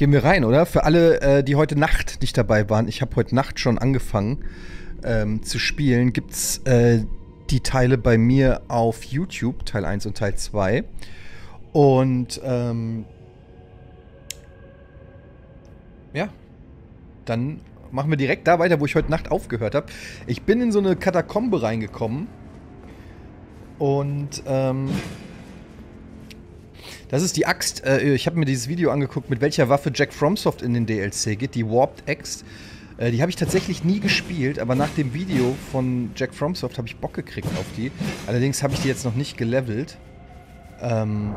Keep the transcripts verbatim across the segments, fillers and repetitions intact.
Gehen wir rein, oder? Für alle, äh, die heute Nacht nicht dabei waren, ich habe heute Nacht schon angefangen ähm, zu spielen, gibt es äh, die Teile bei mir auf YouTube, Teil eins und Teil zwei. Und ähm, ja, dann machen wir direkt da weiter, wo ich heute Nacht aufgehört habe. Ich bin in so eine Katakombe reingekommen. Und ähm, das ist die Axt. Äh, ich habe mir dieses Video angeguckt, mit welcher Waffe Jack Fromsoft in den D L C geht, die Warped Axt. Äh, die habe ich tatsächlich nie gespielt, aber nach dem Video von Jack Fromsoft habe ich Bock gekriegt auf die. Allerdings habe ich die jetzt noch nicht gelevelt. Ähm,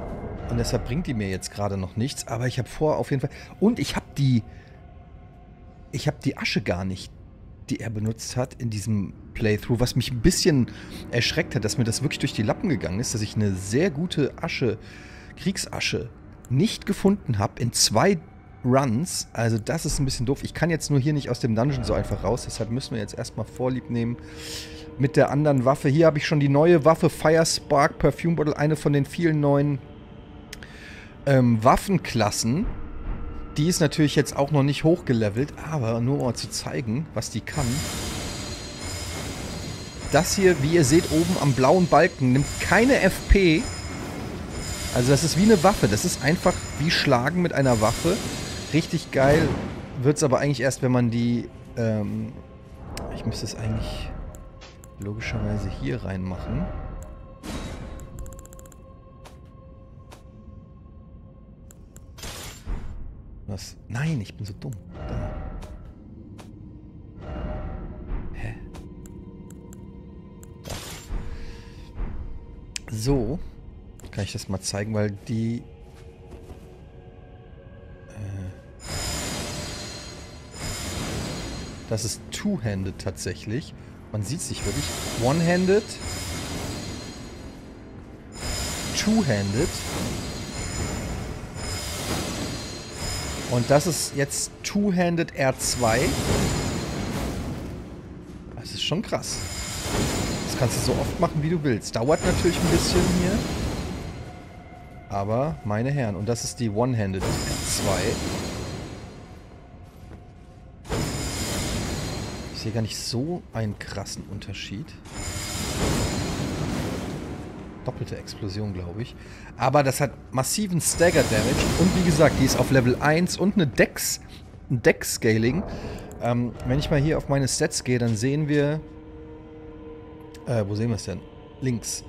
und deshalb bringt die mir jetzt gerade noch nichts. Aber ich habe vor, auf jeden Fall... Und ich habe die... Ich habe die Asche gar nicht, die er benutzt hat in diesem Playthrough, was mich ein bisschen erschreckt hat, dass mir das wirklich durch die Lappen gegangen ist, dass ich eine sehr gute Asche, Kriegsasche, nicht gefunden habe in zwei Runs. Also das ist ein bisschen doof. Ich kann jetzt nur hier nicht aus dem Dungeon so einfach raus, deshalb müssen wir jetzt erstmal Vorlieb nehmen mit der anderen Waffe. Hier habe ich schon die neue Waffe Firespark Perfume Bottle, eine von den vielen neuen ähm, Waffenklassen. Die ist natürlich jetzt auch noch nicht hochgelevelt, aber nur mal zu zeigen, was die kann. Das hier, wie ihr seht, oben am blauen Balken, nimmt keine F P. Also das ist wie eine Waffe. Das ist einfach wie Schlagen mit einer Waffe. Richtig geil wird es aber eigentlich erst, wenn man die... Ähm, ich müsste es eigentlich logischerweise hier reinmachen. Was? Nein, ich bin so dumm. Da. Hä? Da. So. Kann ich das mal zeigen, weil die... Äh, das ist two-handed tatsächlich. Man sieht es nicht wirklich. One-handed. Two-handed. Und das ist jetzt Two-Handed R zwei. Das ist schon krass. Das kannst du so oft machen, wie du willst. Dauert natürlich ein bisschen hier. Aber, meine Herren, und das ist die One-Handed R zwei. Ich sehe gar nicht so einen krassen Unterschied. Doppelte Explosion, glaube ich. Aber das hat massiven Stagger-Damage. Und wie gesagt, die ist auf Level eins und eine Dex, ein Dex-Scaling. Ähm, wenn ich mal hier auf meine Stats gehe, dann sehen wir... Äh, wo sehen wir es denn? Links.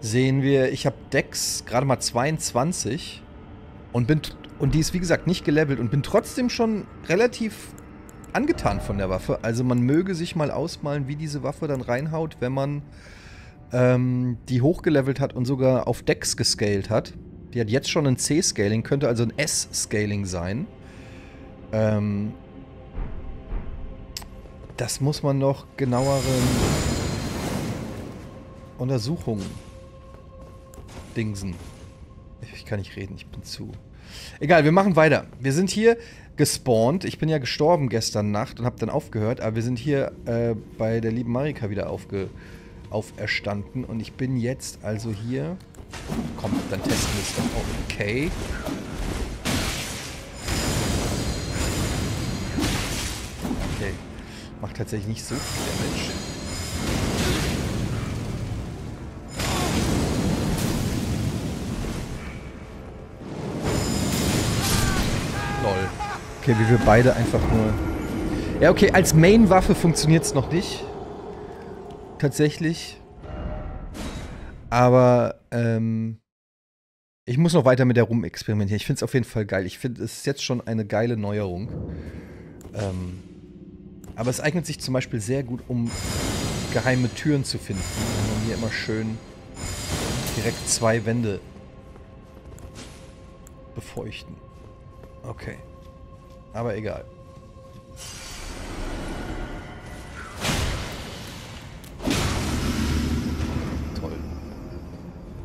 Sehen wir, ich habe Dex gerade mal zweiundzwanzig. Und, bin, und die ist, wie gesagt, nicht gelevelt. Und bin trotzdem schon relativ angetan von der Waffe. Also man möge sich mal ausmalen, wie diese Waffe dann reinhaut, wenn man... die hochgelevelt hat und sogar auf Dex gescaled hat. Die hat jetzt schon ein C-Scaling, könnte also ein S-Scaling sein. Ähm das muss man noch genaueren Untersuchungen dingsen. Ich kann nicht reden, ich bin zu... Egal, wir machen weiter. Wir sind hier gespawnt. Ich bin ja gestorben gestern Nacht und habe dann aufgehört, aber wir sind hier äh, bei der lieben Marika wieder aufge... auferstanden und ich bin jetzt also hier. Komm, dann testen wir es doch auch. Okay. Okay. Macht tatsächlich nicht so viel Damage. Lol. Okay, wie wir beide einfach nur... Ja, okay, als Main-Waffe funktioniert es noch nicht. Tatsächlich. Aber ähm, ich muss noch weiter mit der rumexperimentieren. Ich finde es auf jeden Fall geil. Ich finde, es ist jetzt schon eine geile Neuerung. Ähm, aber es eignet sich zum Beispiel sehr gut, um geheime Türen zu finden. Wenn man hier immer schön direkt zwei Wände befeuchten. Okay. Aber egal.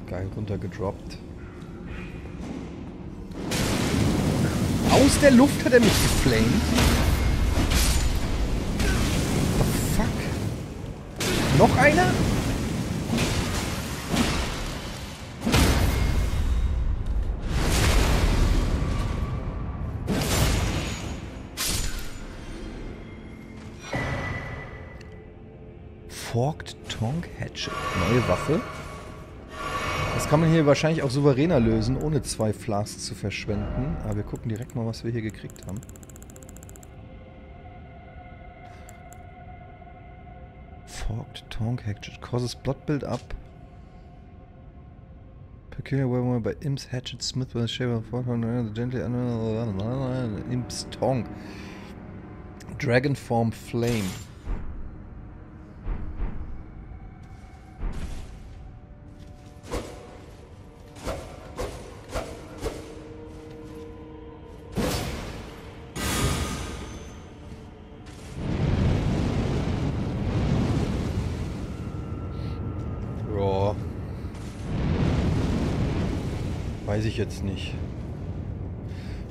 Geil runtergedroppt. Aus der Luft hat er mich geflamed. What the fuck? Noch einer? Forked Tongue Hatchet. Neue Waffe. Das kann man hier wahrscheinlich auch souveräner lösen, ohne zwei Flasks zu verschwenden. Aber wir gucken direkt mal, was wir hier gekriegt haben. Forked Tongue Hatchet. Causes Blood Build Up. Peculiar Weapon by Imps Hatchet Smith with a shape of the gently Imps Tongue. Dragon Form Flame. Weiß ich jetzt nicht.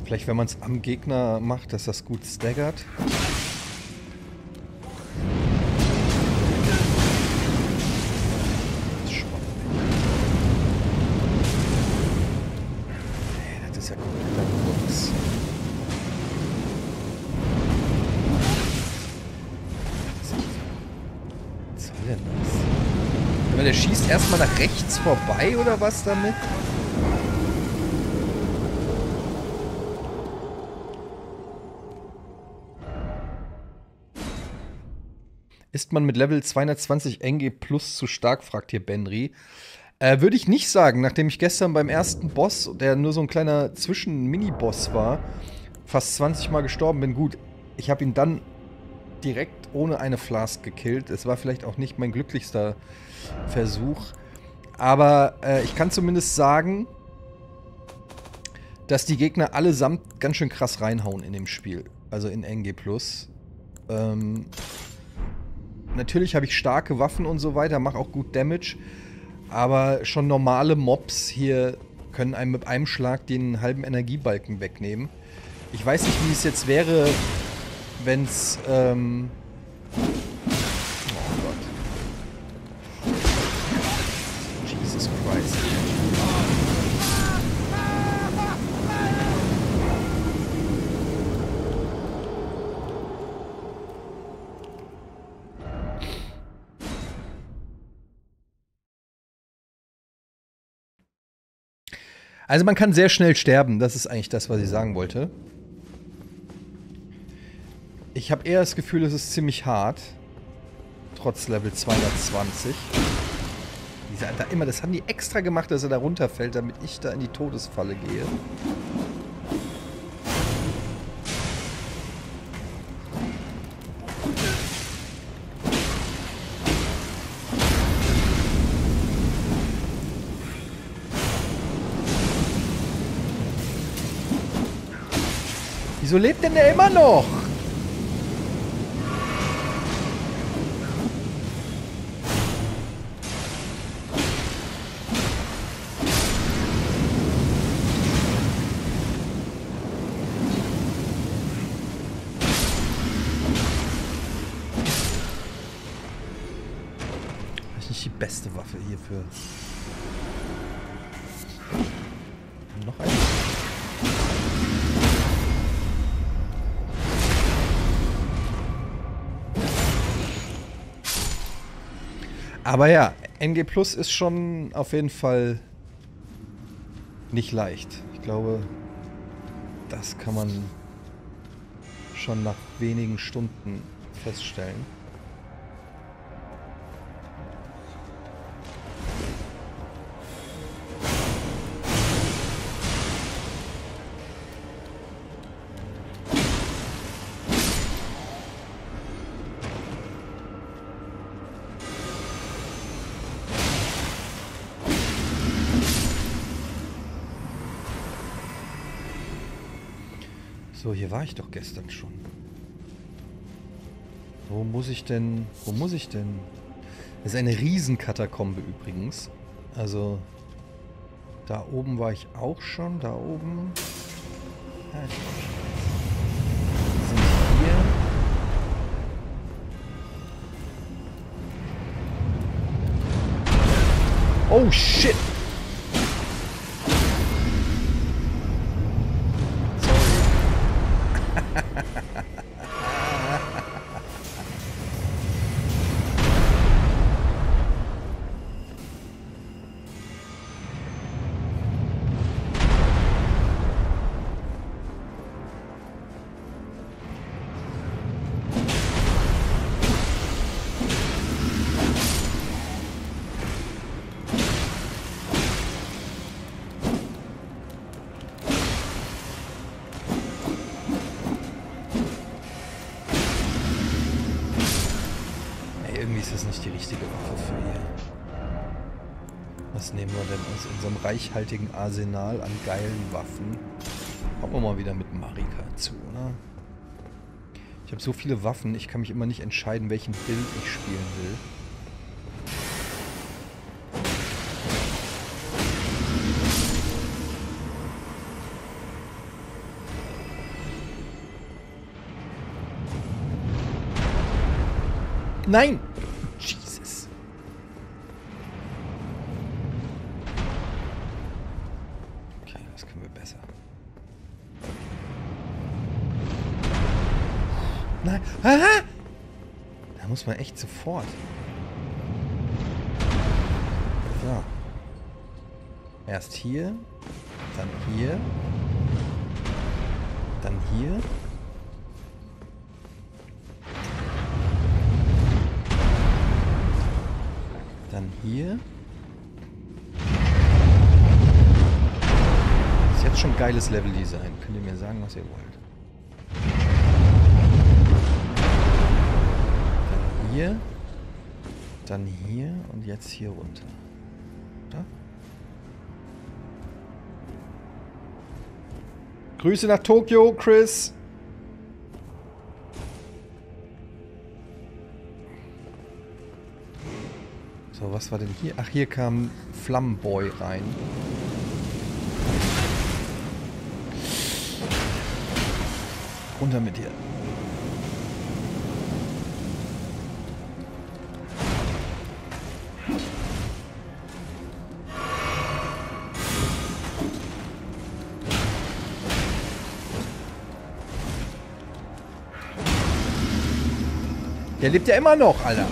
Vielleicht, wenn man es am Gegner macht, dass das gut staggert. Das ist spannend. Nee, das ist ja kompletter Kurz. Was soll denn das? Der schießt erstmal nach rechts vorbei oder was damit? Ist man mit Level zweihundertzwanzig N G plus zu stark, fragt hier Benri. Äh, würde ich nicht sagen, nachdem ich gestern beim ersten Boss, der nur so ein kleiner Zwischen-Mini-Boss war, fast zwanzig Mal gestorben bin. Gut, ich habe ihn dann direkt ohne eine Flask gekillt. Es war vielleicht auch nicht mein glücklichster Versuch. Aber äh, ich kann zumindest sagen, dass die Gegner allesamt ganz schön krass reinhauen in dem Spiel. Also in N G plus. Ähm... Natürlich habe ich starke Waffen und so weiter, mache auch gut Damage, aber schon normale Mobs hier können einem mit einem Schlag den halben Energiebalken wegnehmen. Ich weiß nicht, wie es jetzt wäre, wenn es, ähm oh Gott. Jesus Christ. Also man kann sehr schnell sterben, das ist eigentlich das, was ich sagen wollte. Ich habe eher das Gefühl, es ist ziemlich hart. Trotz Level zweihundertzwanzig. Diese, da immer, das haben die extra gemacht, dass er da runterfällt, damit ich da in die Todesfalle gehe. Wieso lebt denn der immer noch? Das ist nicht die beste Waffe hierfür. Noch eine. Aber ja, N G plus ist schon auf jeden Fall nicht leicht. Ich glaube, das kann man schon nach wenigen Stunden feststellen. So, hier war ich doch gestern schon. Wo muss ich denn... Wo muss ich denn... Das ist eine Riesenkatakombe übrigens. Also... Da oben war ich auch schon. Da oben... Ja, ich war schon. Sind wir hier? Oh, shit! ist das nicht die richtige Waffe für ihn. Was nehmen wir denn aus unserem reichhaltigen Arsenal an geilen Waffen? Hauen wir mal wieder mit Marika zu, oder? Ich habe so viele Waffen, ich kann mich immer nicht entscheiden, welchen Bild ich spielen will. Nein! Jesus. Okay, das können wir besser. Nein! Aha! Da muss man echt sofort. So. Erst hier. Dann hier. Dann hier. Dann hier. Das ist jetzt schon geiles Leveldesign. Könnt ihr mir sagen, was ihr wollt. Dann hier. Dann hier und jetzt hier runter. Oder? Grüße nach Tokio, Chris! So, was war denn hier? Ach, hier kam Flammenboy rein. Runter mit dir. Der lebt ja immer noch, Alter.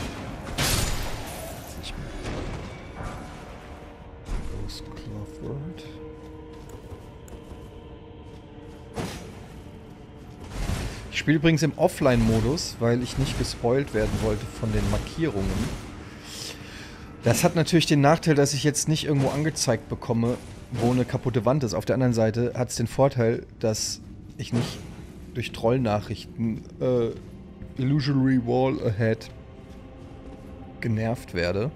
Ich spiele übrigens im Offline-Modus, weil ich nicht gespoilt werden wollte von den Markierungen. Das hat natürlich den Nachteil, dass ich jetzt nicht irgendwo angezeigt bekomme, wo eine kaputte Wand ist. Auf der anderen Seite hat es den Vorteil, dass ich nicht durch Trollnachrichten äh, Illusory Wall Ahead genervt werde.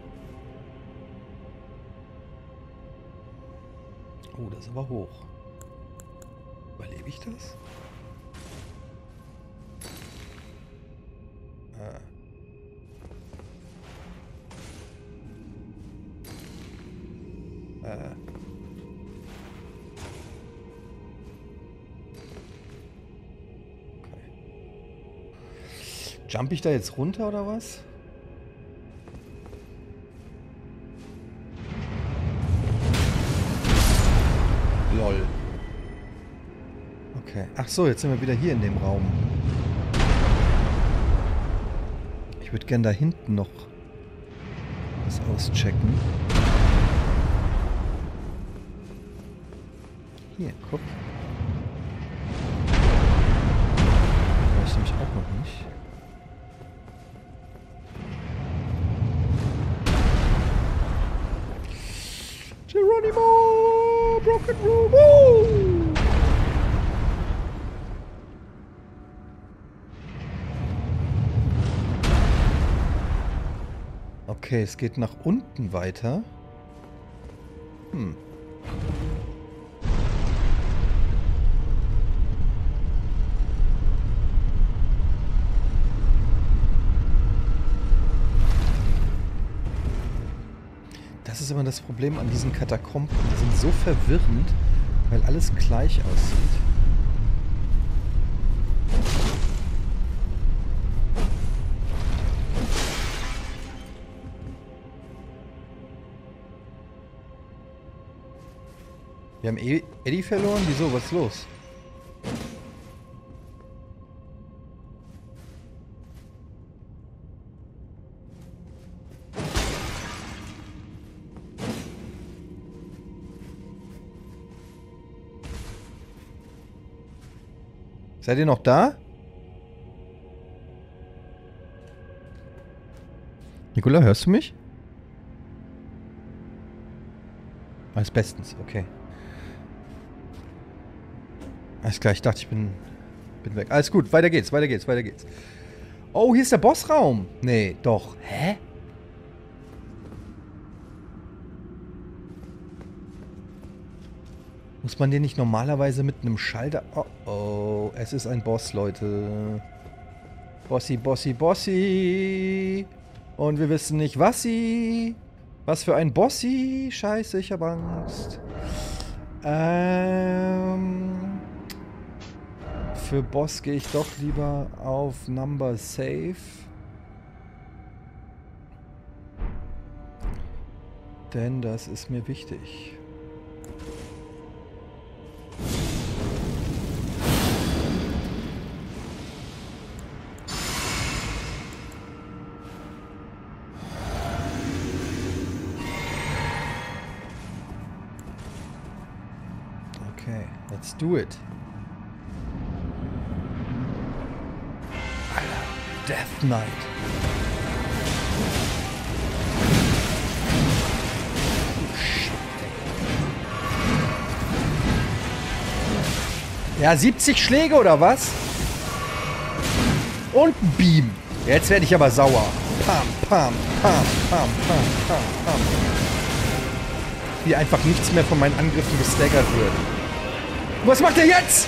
Oh, das ist aber hoch. Überlebe ich das? Jump ich da jetzt runter oder was? Lol. Okay. Ach so, jetzt sind wir wieder hier in dem Raum. Ich würde gerne da hinten noch was auschecken. Hier, guck. Da weiß ich nämlich auch noch nicht. Geronimo! Broken Room! Oh! Okay, es geht nach unten weiter. Hm. Das ist immer das Problem an diesen Katakomben. Die sind so verwirrend, weil alles gleich aussieht. Wir haben Eddie verloren? Wieso? Was ist los? Seid ihr noch da? Nicola, hörst du mich? Alles bestens, okay. Alles klar, ich dachte, ich bin, bin weg. Alles gut, weiter geht's, weiter geht's, weiter geht's. Oh, hier ist der Bossraum. Nee, doch. Hä? Muss man den nicht normalerweise mit einem Schalter... Oh, oh, es ist ein Boss, Leute. Bossi, Bossi, Bossi. Und wir wissen nicht, was sie... Was für ein Bossi. Scheiße, ich habe Angst. Ähm... Für Boss gehe ich doch lieber auf Number Safe. Denn das ist mir wichtig. Okay, let's do it. Death Knight. Ja, siebzig Schläge oder was? Und ein Beam. Jetzt werde ich aber sauer. Pam, pam, pam, pam, pam, pam, pam. Wie einfach nichts mehr von meinen Angriffen gestaggert wird. Was macht er jetzt?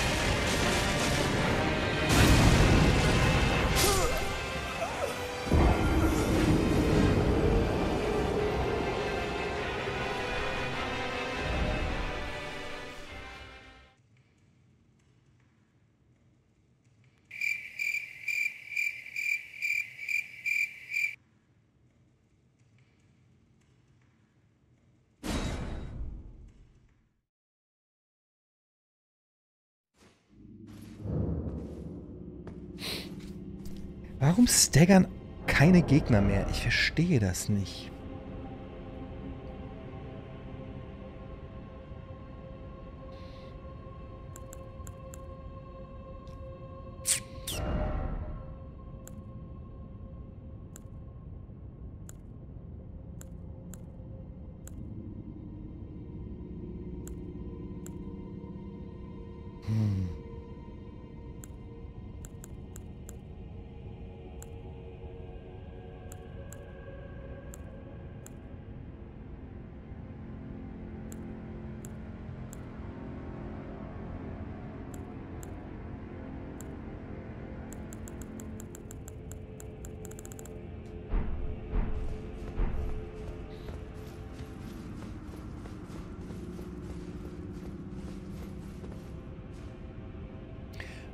Warum staggern keine Gegner mehr? Ich verstehe das nicht.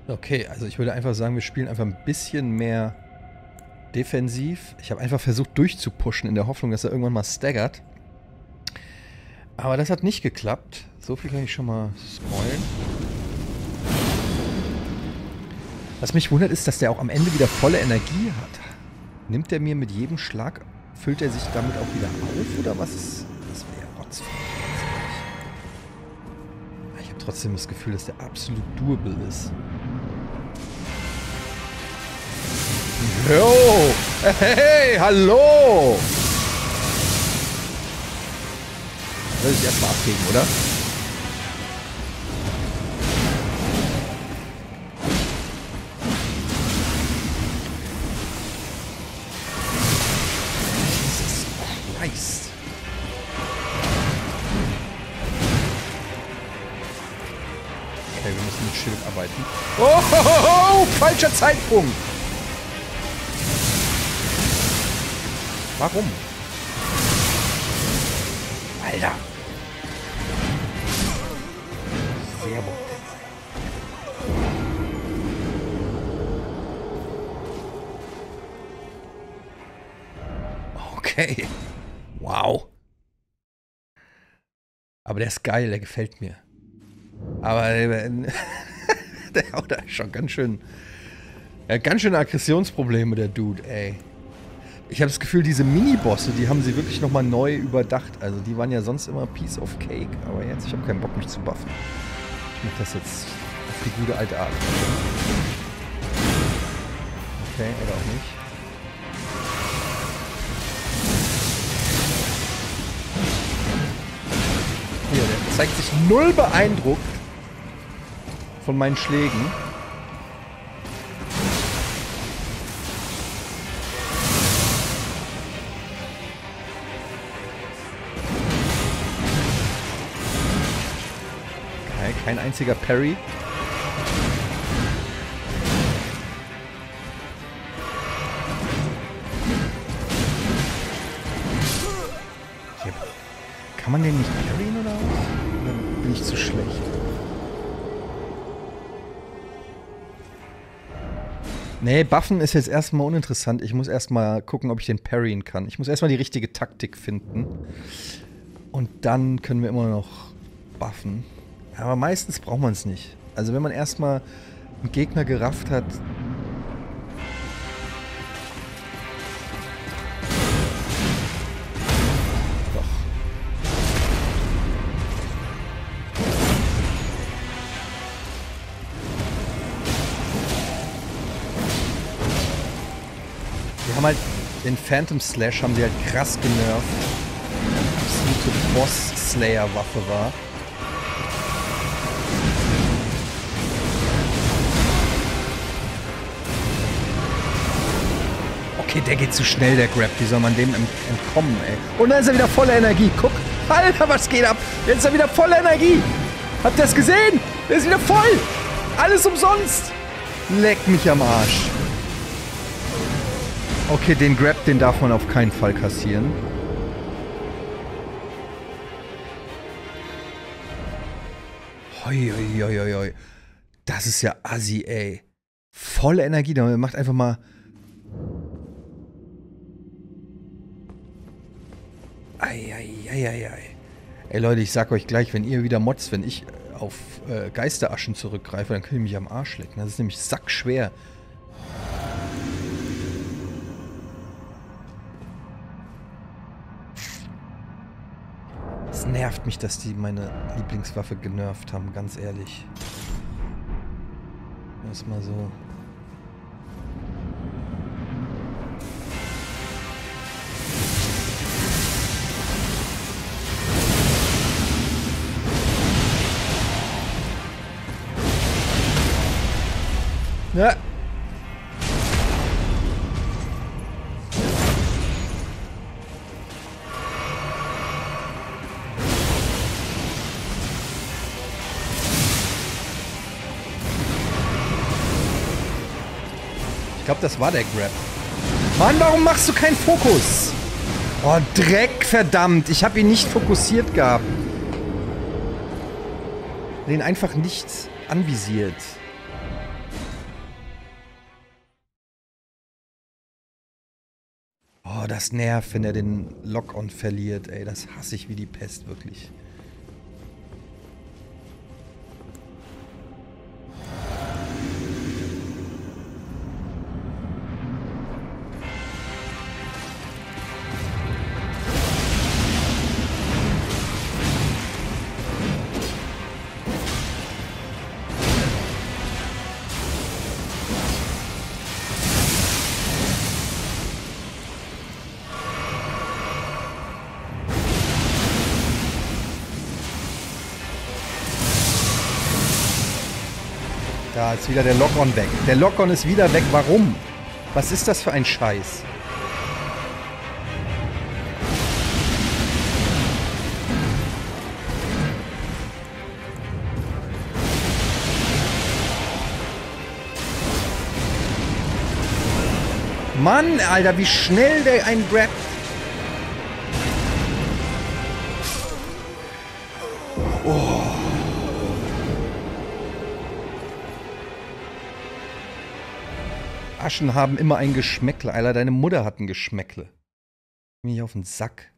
Okay, also ich würde einfach sagen, wir spielen einfach ein bisschen mehr defensiv. Ich habe einfach versucht durchzupushen in der Hoffnung, dass er irgendwann mal staggert. Aber das hat nicht geklappt. So viel kann ich schon mal spoilen. Was mich wundert ist, dass der auch am Ende wieder volle Energie hat. Nimmt er mir mit jedem Schlag, füllt er sich damit auch wieder auf oder was? Das wäre rotzfähig. Ich habe trotzdem das Gefühl, dass der absolut doable ist. Yo! Hey, hallo! Soll ich erstmal abgeben, oder? Jesus Christ! Okay, wir müssen mit Schild arbeiten. Oh, ho, ho, ho, falscher Zeitpunkt! Warum? Alter! Sehr gut. Okay. Wow. Aber der ist geil, der gefällt mir. Aber der, der haut da schon ganz schön... Er hat ganz schön Aggressionsprobleme, der Dude, ey. Ich habe das Gefühl, diese Mini-Bosse, die haben sie wirklich nochmal neu überdacht. Also die waren ja sonst immer Piece of Cake. Aber jetzt, ich habe keinen Bock, mich zu buffen. Ich mache das jetzt auf die gute alte Art. Okay, oder auch nicht. Hier, der zeigt sich null beeindruckt von meinen Schlägen. kein einziger Parry. Hier. Kann man den nicht parryen oder was? Bin ich zu schlecht? Nee, buffen ist jetzt erstmal uninteressant. Ich muss erstmal gucken, ob ich den parryen kann. Ich muss erstmal die richtige Taktik finden. Und dann können wir immer noch buffen. Aber meistens braucht man es nicht. Also wenn man erstmal einen Gegner gerafft hat. Den Phantom Slash haben sie halt krass genervt. Die absolute Boss-Slayer-Waffe war. Okay, der geht zu schnell, der Grab. Wie soll man dem entkommen, ey? Und dann ist er wieder voller Energie. Guck, Alter, was geht ab? Jetzt ist er wieder voller Energie. Habt ihr das gesehen? Der ist wieder voll. Alles umsonst. Leck mich am Arsch. Okay, den Grab, den darf man auf keinen Fall kassieren. Hoi, hoi, hoi, hoi. Das ist ja assi, ey. Voll Energie. Der macht einfach mal... Ei, ei, ei, ei, ei. Ey, Leute, ich sag euch gleich, wenn ihr wieder motzt, wenn ich auf äh, Geisteraschen zurückgreife, dann könnt ihr mich am Arsch lecken. Das ist nämlich sackschwer. Es nervt mich, dass die meine Lieblingswaffe genervt haben, ganz ehrlich. Lass mal so. Ja. Ich glaube, das war der Grab. Mann, warum machst du keinen Fokus? Oh, Dreck, verdammt. Ich habe ihn nicht fokussiert gehabt. Den einfach nicht anvisiert. Oh, das nervt, wenn er den Lock-on verliert. Ey, das hasse ich wie die Pest, wirklich. Ist wieder der Lock-on weg. Der Lock-on ist wieder weg. Warum? Was ist das für ein Scheiß? Mann, Alter, wie schnell der ein Grab. Aschen haben immer ein Geschmäckle. Alter, deine Mutter hat ein Geschmäckle. Bin ich auf den Sack.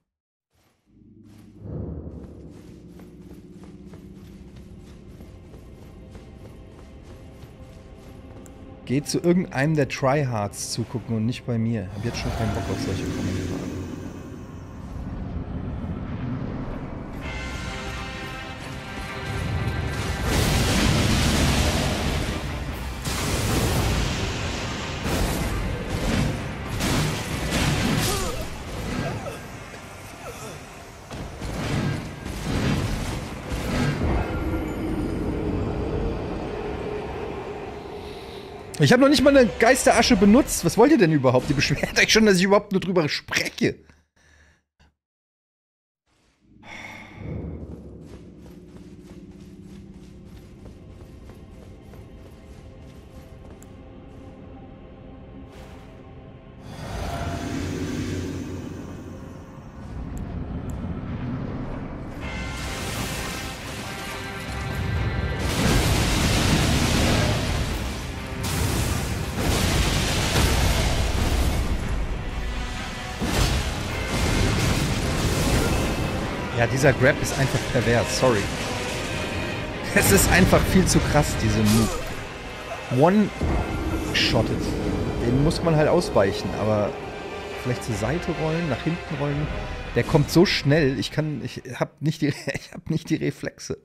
Geht zu irgendeinem der Tryhards zugucken und nicht bei mir. Hab jetzt schon keinen Bock auf solche Kommentare. Ich habe noch nicht mal eine Geisterasche benutzt. Was wollt ihr denn überhaupt? Ihr beschwert euch schon, dass ich überhaupt nur drüber spreche. Ja, dieser Grab ist einfach pervers, sorry. Es ist einfach viel zu krass, diese Move. One-shotted. Den muss man halt ausweichen, aber vielleicht zur Seite rollen, nach hinten rollen. Der kommt so schnell, ich kann, ich hab nicht die, ich hab nicht die Reflexe.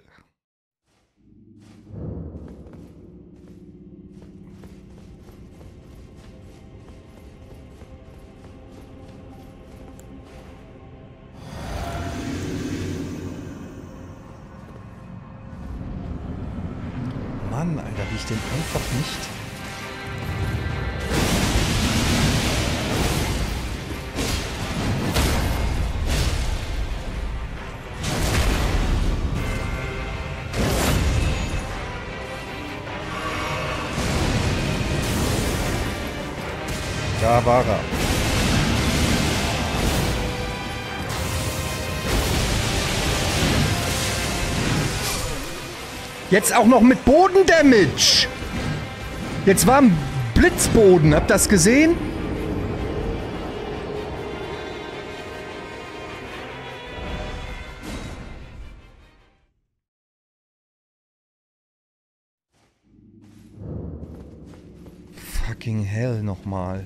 Mann, Alter, wie ich den einfach nicht... Da war er. Jetzt auch noch mit Bodendamage. Jetzt war ein Blitzboden. Habt ihr das gesehen? Fucking hell nochmal.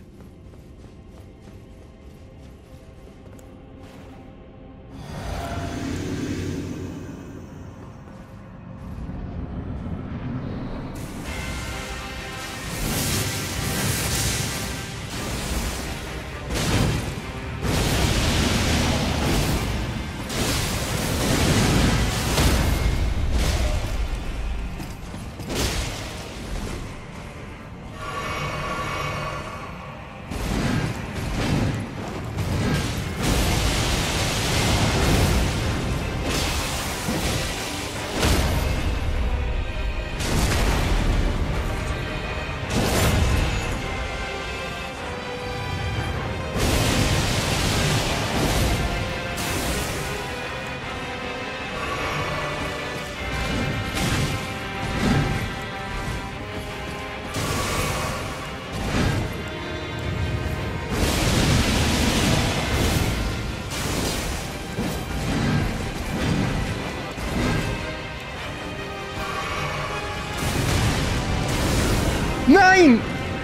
Nein!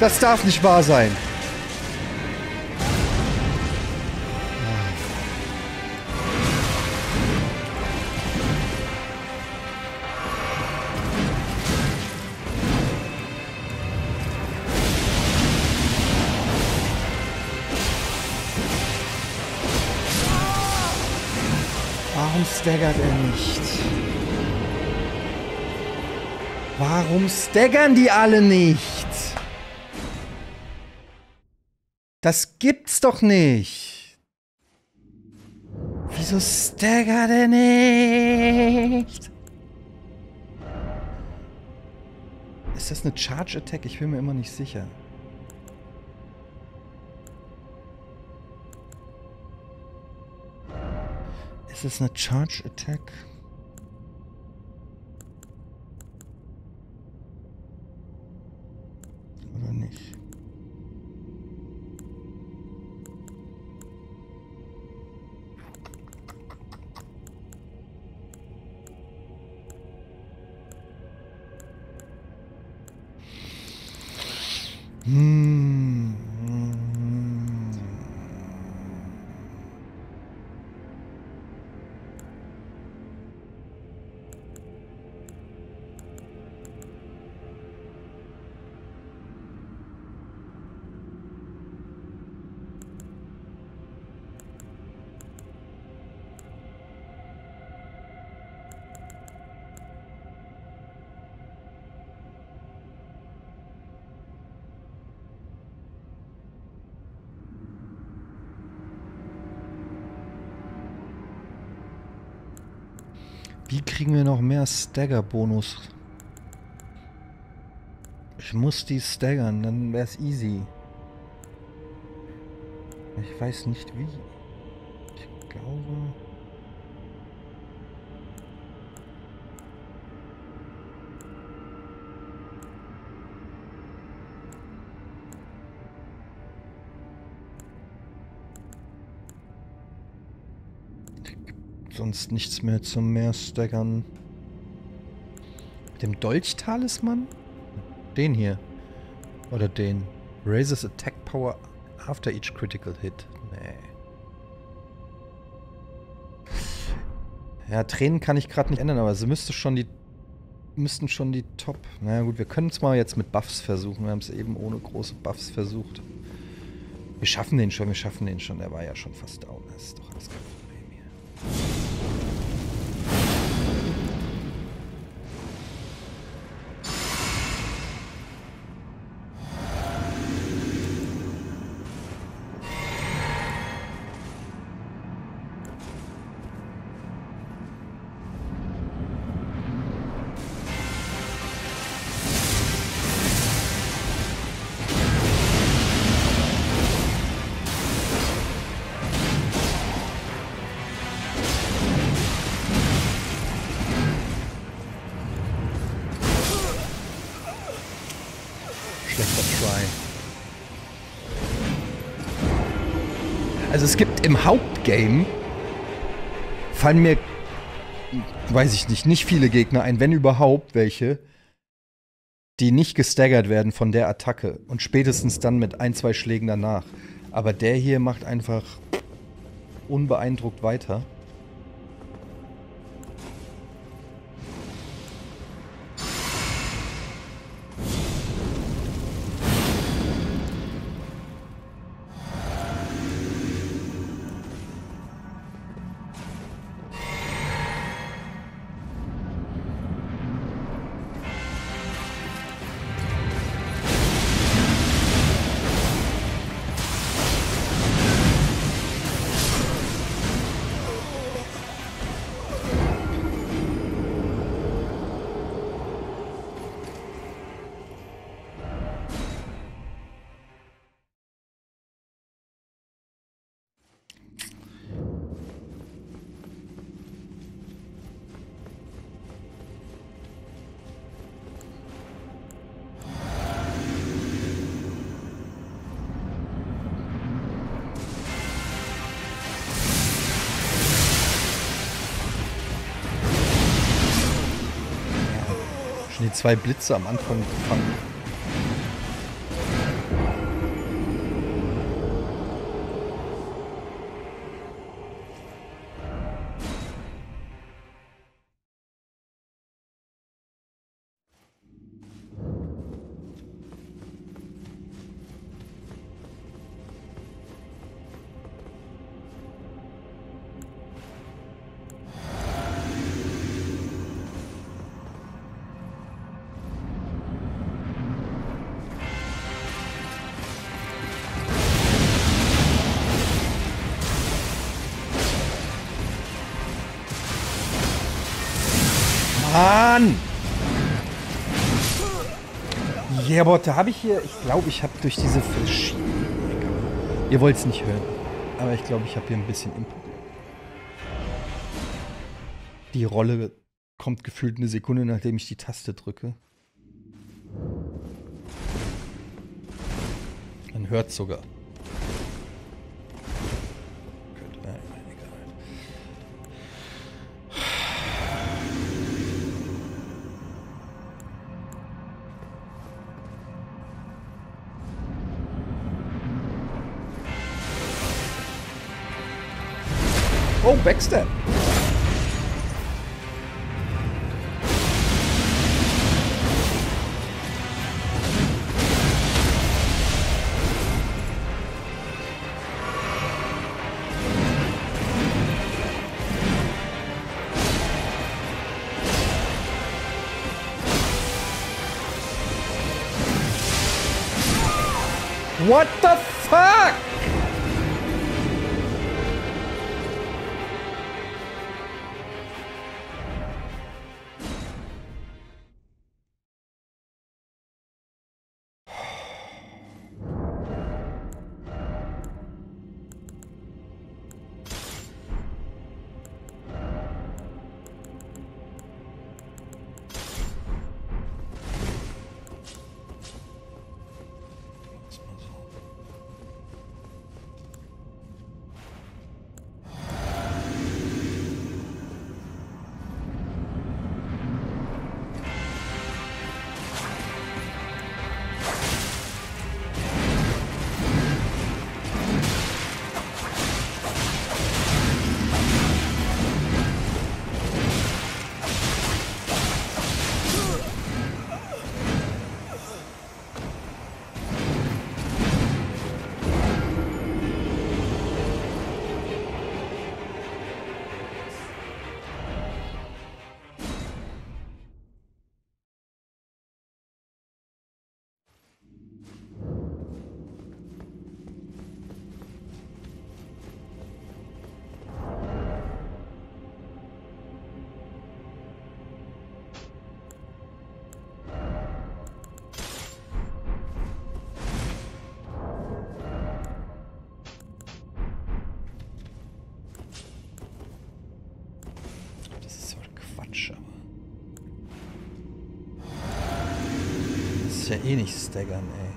Das darf nicht wahr sein. Warum staggert er nicht? Warum staggern die alle nicht? Das gibt's doch nicht! Wieso staggert er nicht? Ist das eine Charge Attack? Ich bin mir immer nicht sicher. Ist das eine Charge Attack? Oder nicht? Hmm. Wie kriegen wir noch mehr Stagger-Bonus? Ich muss die staggern, dann wär's easy. Ich weiß nicht wie. Ich glaube... sonst nichts mehr zum Mehrstaggern. Mit dem Dolchtalisman? Den hier. Oder den. Raises Attack Power after each critical hit. Nee. Ja, Tränen kann ich gerade nicht ändern, aber sie müsste schon die müssten schon die Top. Na gut, wir können es mal jetzt mit Buffs versuchen. Wir haben es eben ohne große Buffs versucht. Wir schaffen den schon, wir schaffen den schon. Der war ja schon fast down. Das ist doch alles kein Problem hier. Es gibt im Hauptgame, fallen mir, weiß ich nicht, nicht viele Gegner ein, wenn überhaupt welche, die nicht gestaggert werden von der Attacke und spätestens dann mit ein, zwei Schlägen danach. Aber der hier macht einfach unbeeindruckt weiter. Die zwei Blitze am Anfang gefangen. Ja, aber da habe ich hier, ich glaube, ich habe durch diese Verschiebung. Ihr wollt es nicht hören, aber ich glaube, ich habe hier ein bisschen Input. Die Rolle kommt gefühlt eine Sekunde, nachdem ich die Taste drücke. Man hört es sogar. Oh, Backstab. What the fuck? kannst ja eh nicht staggern, ey.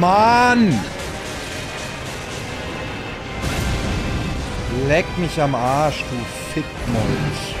Mann! Leck mich am Arsch, du Fickmolch.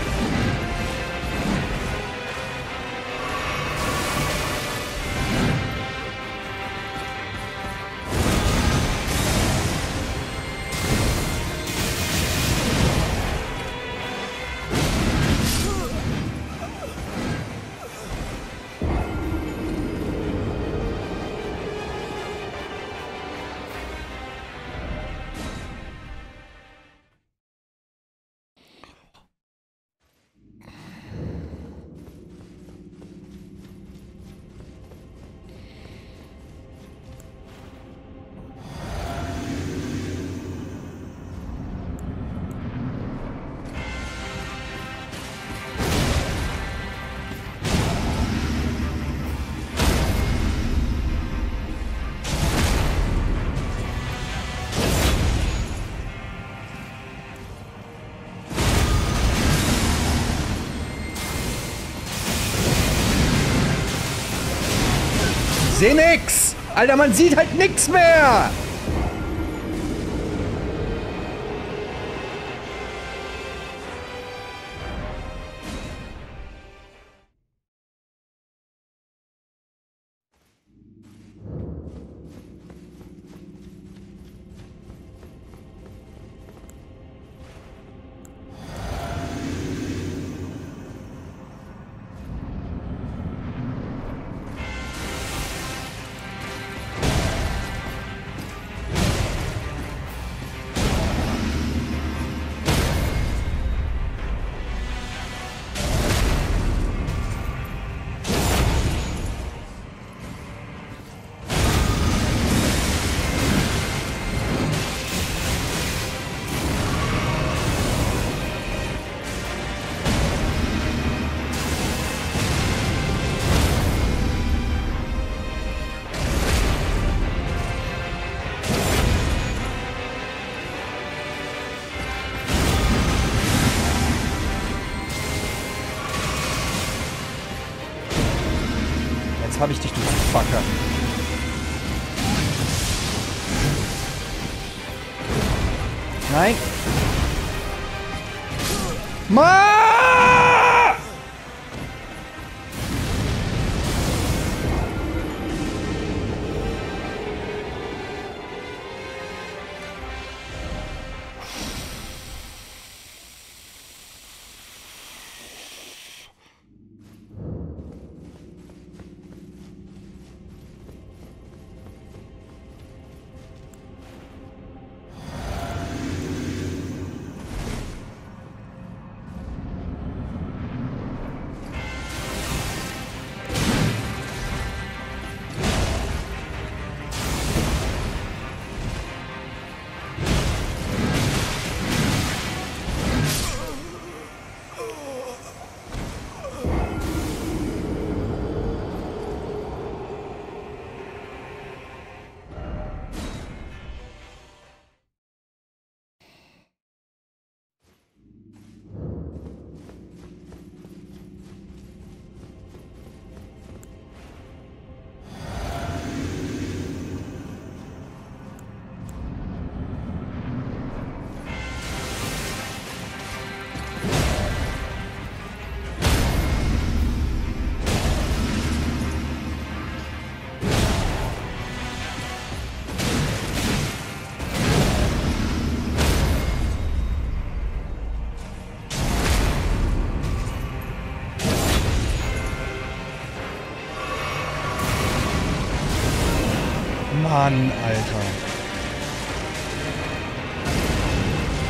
Ich seh nix! Alter, man sieht halt nix mehr! Hab ich dich, du Fucker. Nein. Ma!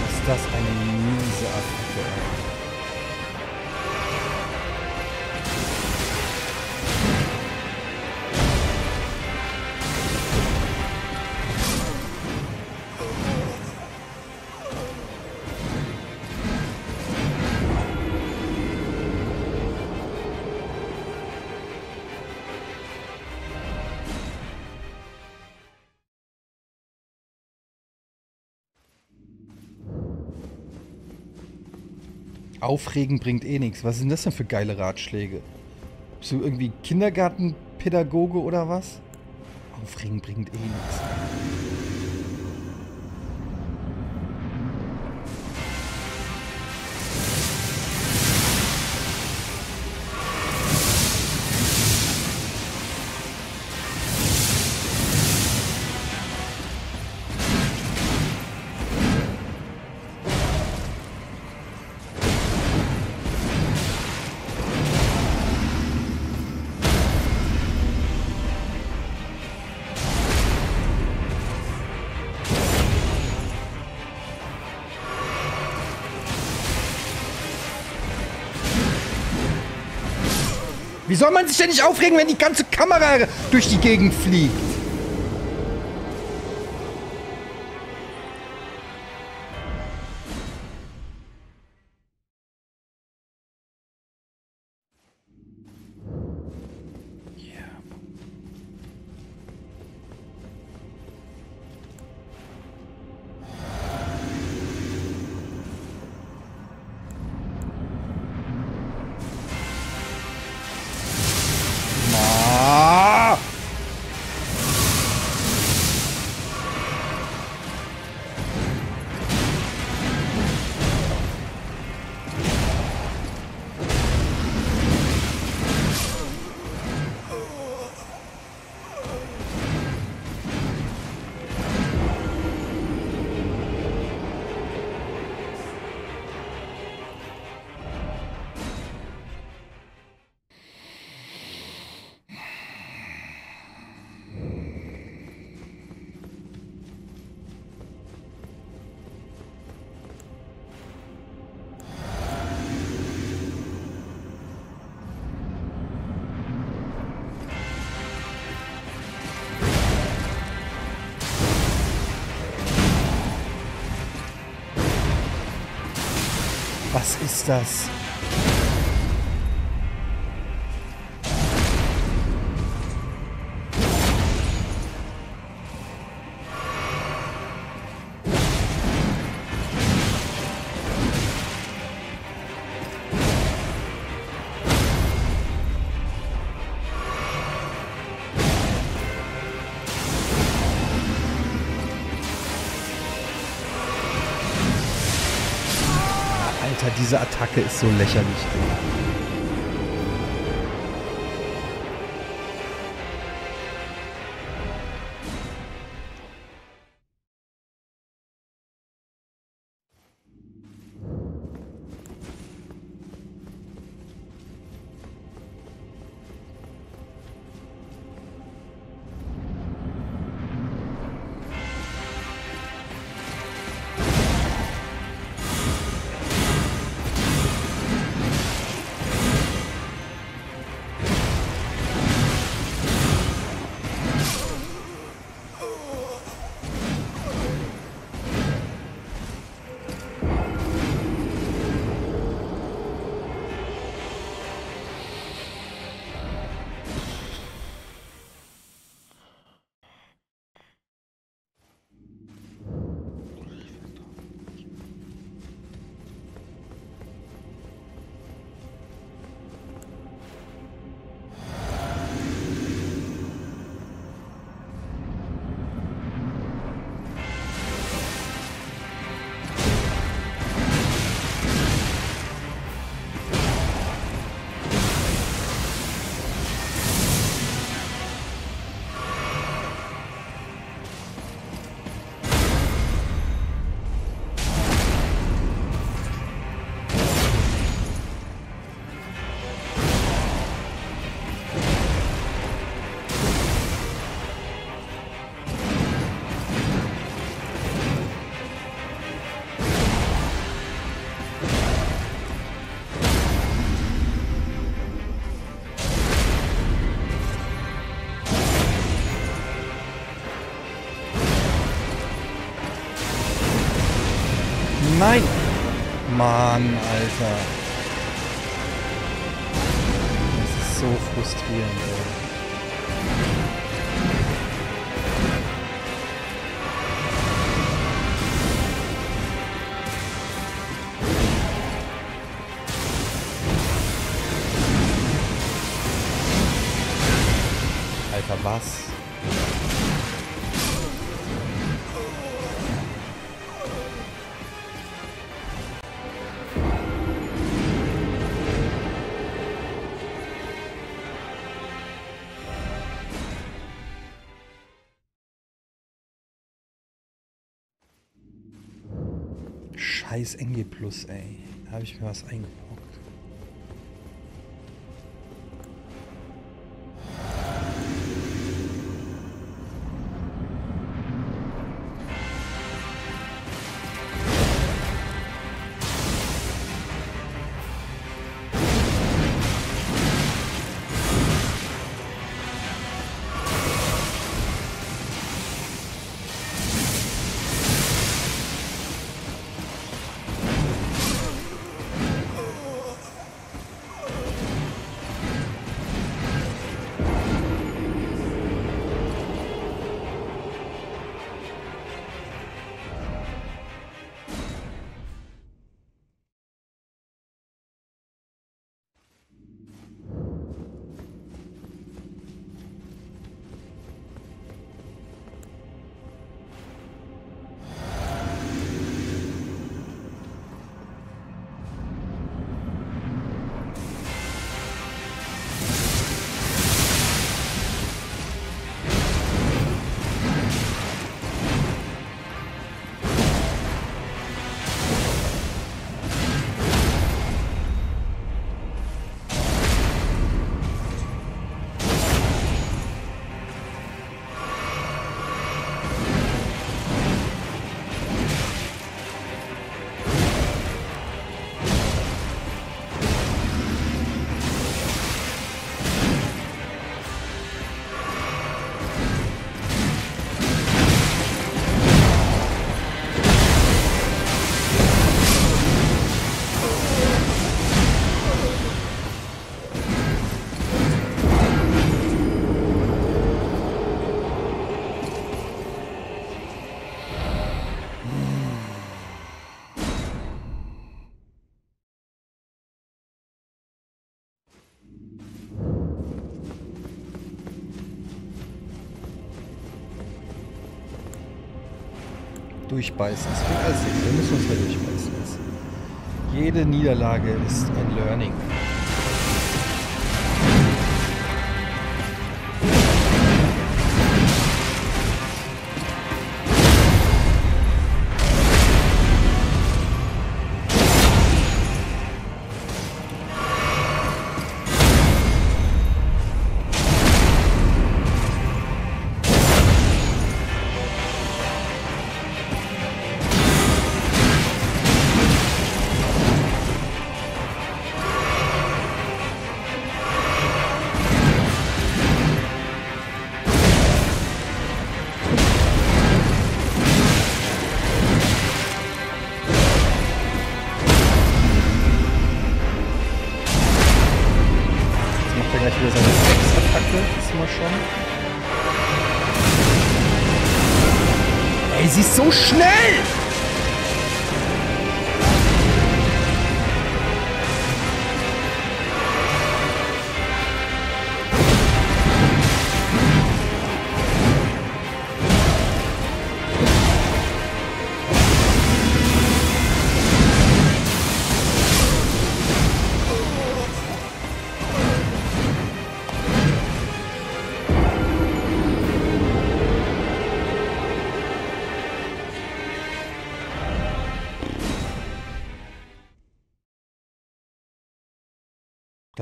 Ist das eine miese Attacke? Aufregen bringt eh nichts. Was sind das denn für geile Ratschläge? Bist du irgendwie Kindergartenpädagoge oder was? Aufregen bringt eh nichts. Wie soll man sich denn nicht aufregen, wenn die ganze Kamera durch die Gegend fliegt? Yeah. Was ist das? Diese Attacke ist so lächerlich. Nein! Mann, Alter. Das ist so frustrierend, ey. Was? Scheiß N G Plus, ey. Da habe ich mir was eingebrockt. Durchbeißen. Das wird alles nichts. Wir müssen uns da durchbeißen jetzt. Jede Niederlage ist ein Learning.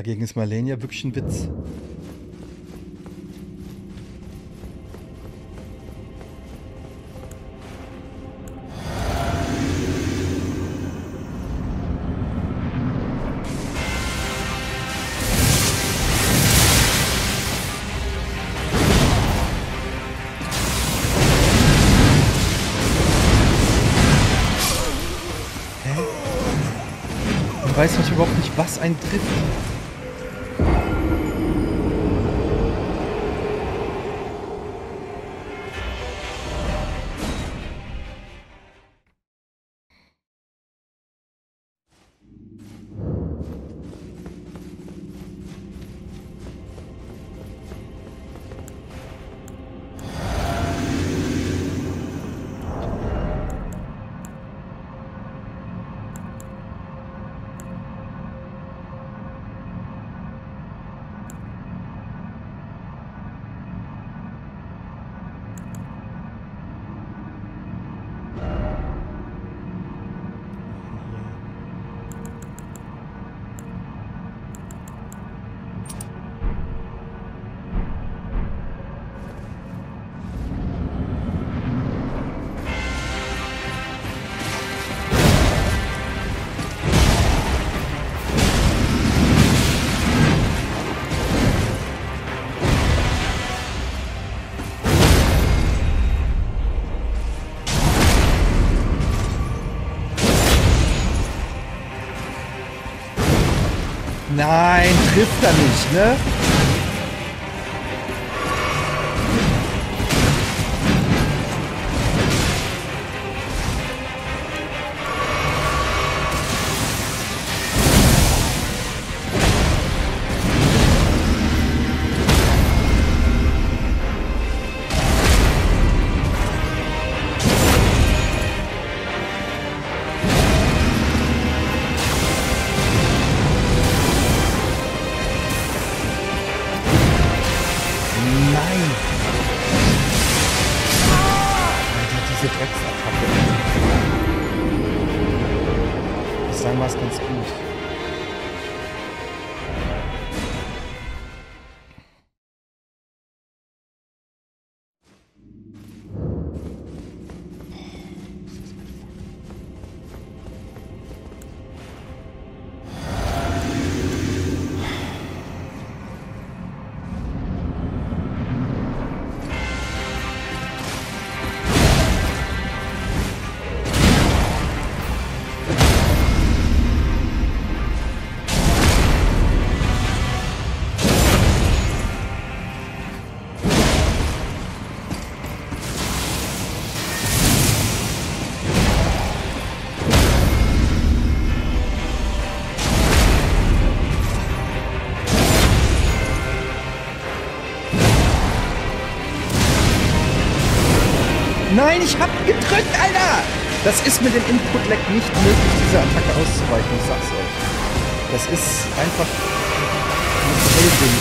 Dagegen ist Malenia wirklich ein Witz. weiß nicht überhaupt nicht, was einen trifft. Nein, trifft er nicht, ne? Nein, ich hab gedrückt, Alter! Das ist mit dem Input-Lag nicht möglich, diese Attacke auszuweichen, ich sag's euch. Das ist einfach nicht hellsehen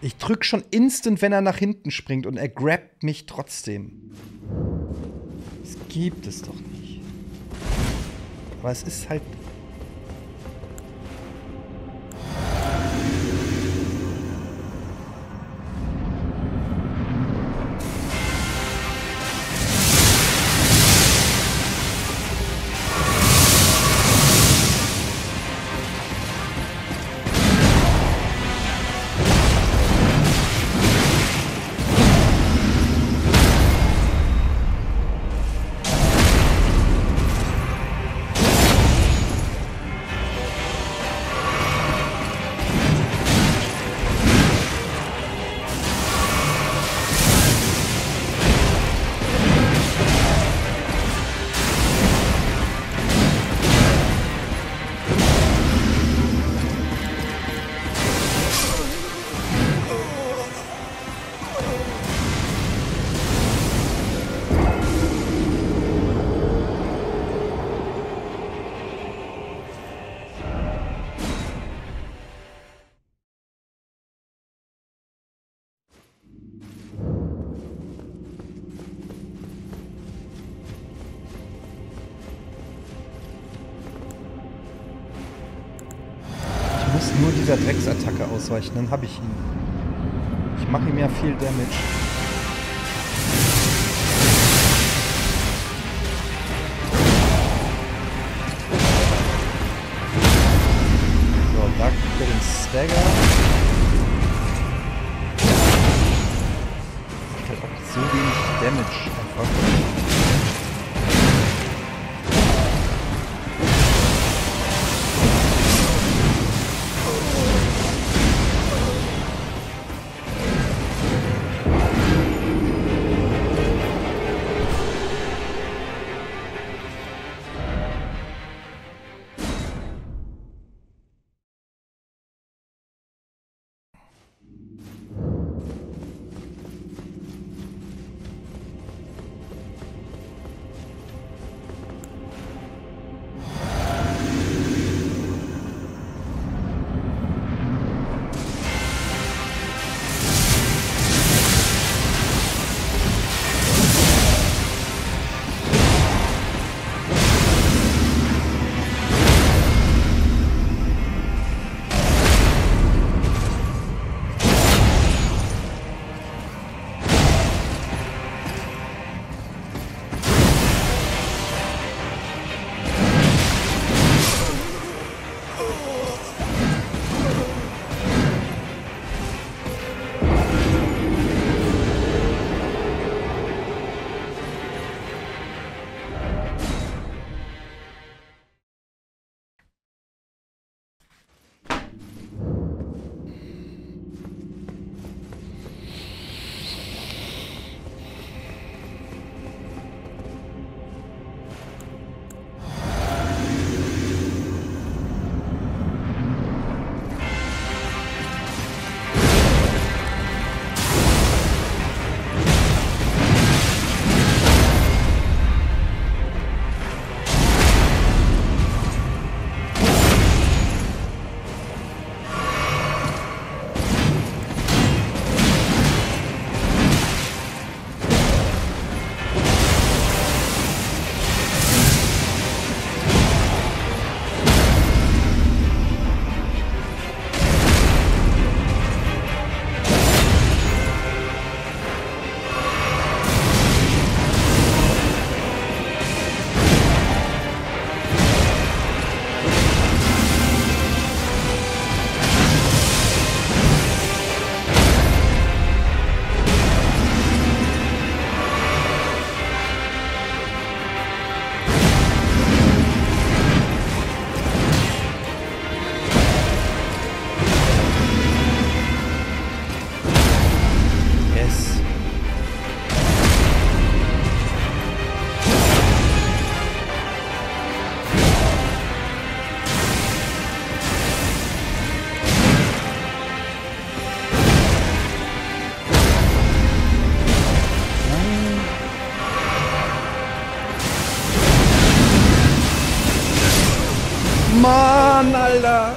können. Ich drück schon instant, wenn er nach hinten springt und er grabbt mich trotzdem. Gibt es doch nicht. Aber es ist halt... dieser Drecksattacke ausweichen, dann habe ich ihn. Ich mache ihm ja viel Damage. So, da Stagger. Ich hab auch so wenig Damage einfach. Mann, Alter!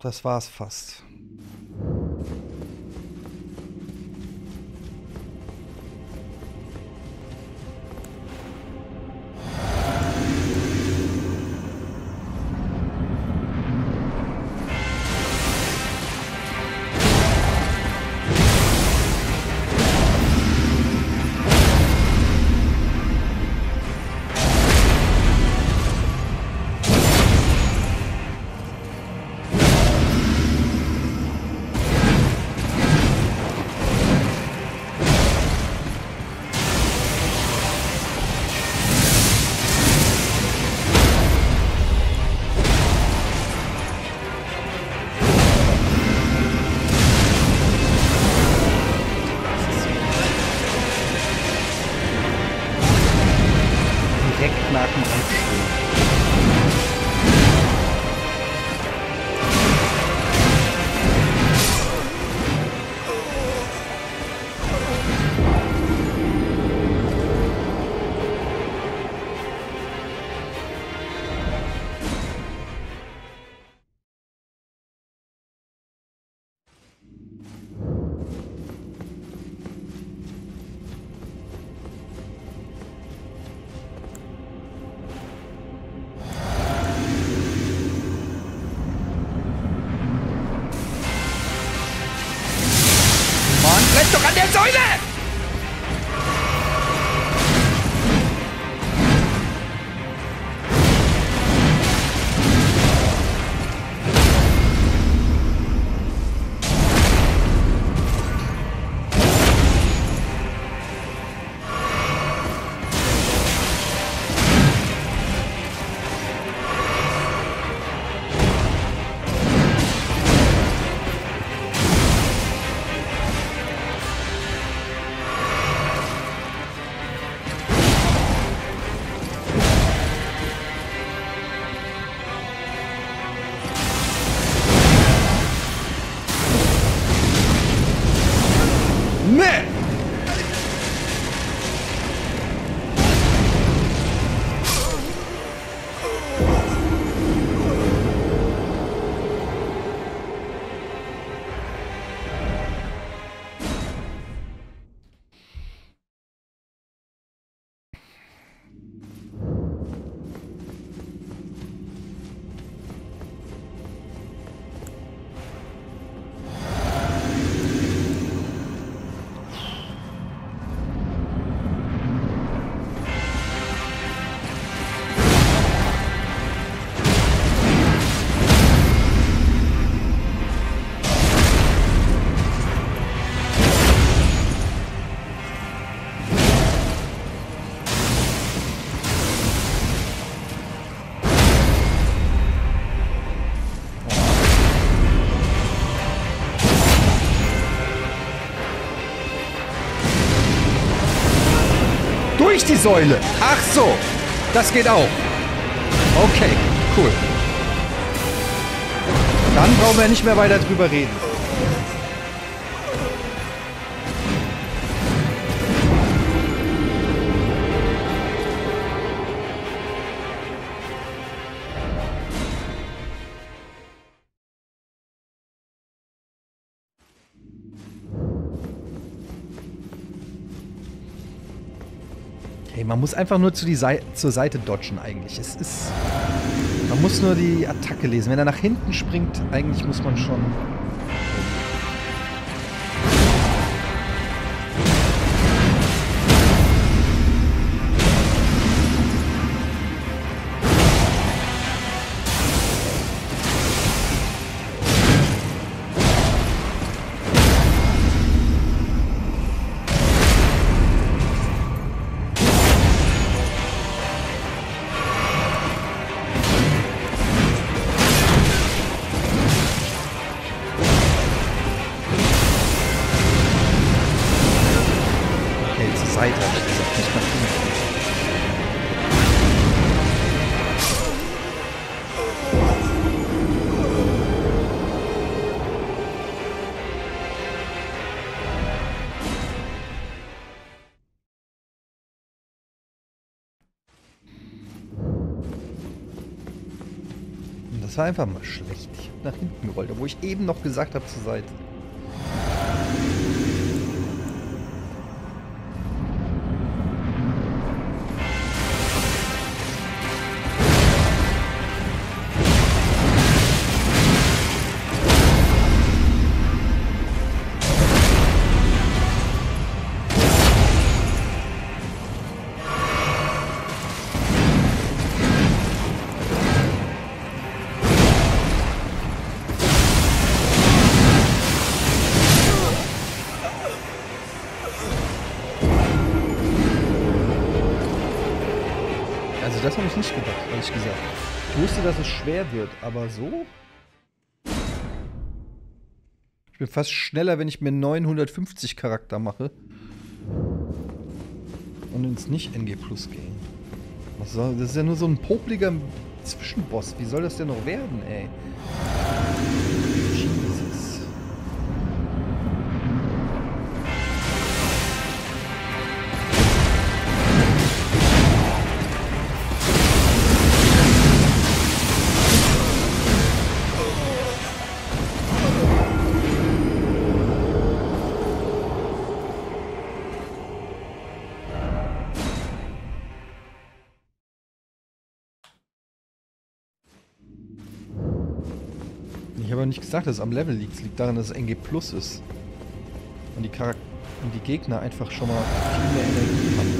Das war's fast. Bleib doch an der Säule! Die Säule. Ach so, das geht auch. Okay, cool. Dann brauchen wir nicht mehr weiter drüber reden. Man muss einfach nur zu die Seite, zur Seite dodgen eigentlich. Es ist, man muss nur die Attacke lesen. Wenn er nach hinten springt, eigentlich muss man schon... Das war einfach mal schlecht. Ich hab nach hinten gerollt, obwohl ich eben noch gesagt habe zur Seite. Dass es schwer wird, aber so? Ich bin fast schneller, wenn ich mir neunhundertfünfzig Charakter mache und ins Nicht-N G Plus gehen. Was soll, das ist ja nur so ein popliger Zwischenboss. Wie soll das denn noch werden, ey? Ich habe nicht gesagt, dass es am Level liegt. Es liegt daran, dass es N G Plus ist. Und die Charaktere. und die Gegner einfach schon mal viel mehr Energie haben.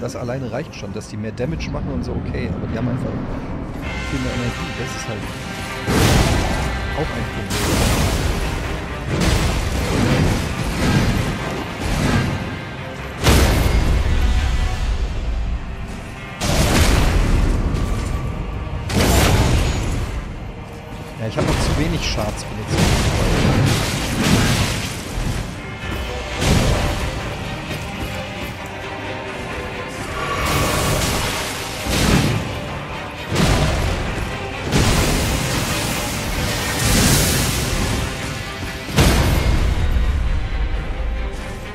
Das alleine reicht schon, dass die mehr Damage machen und so, okay, aber die haben einfach viel mehr Energie. Das ist halt auch ein Problem. Ja, ich habe noch zu wenig Shards benutzt.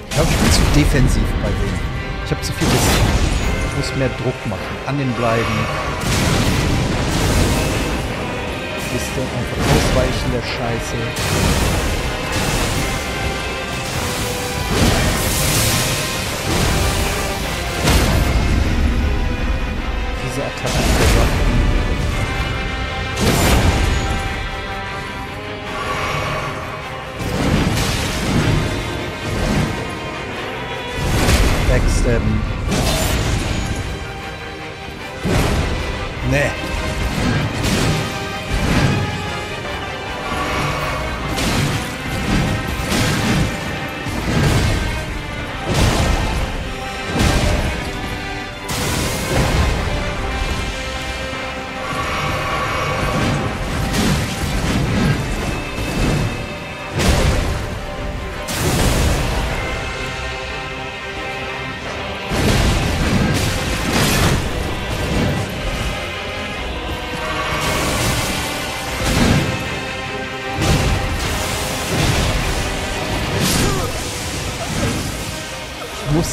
Ich glaube, ich bin zu defensiv bei denen. Ich habe zu viel Wissen. Ich muss mehr Druck machen. An den bleiben. Einfach ausweichen der Scheiße. Diese Attacke der Waffen. Backstabben. Nee.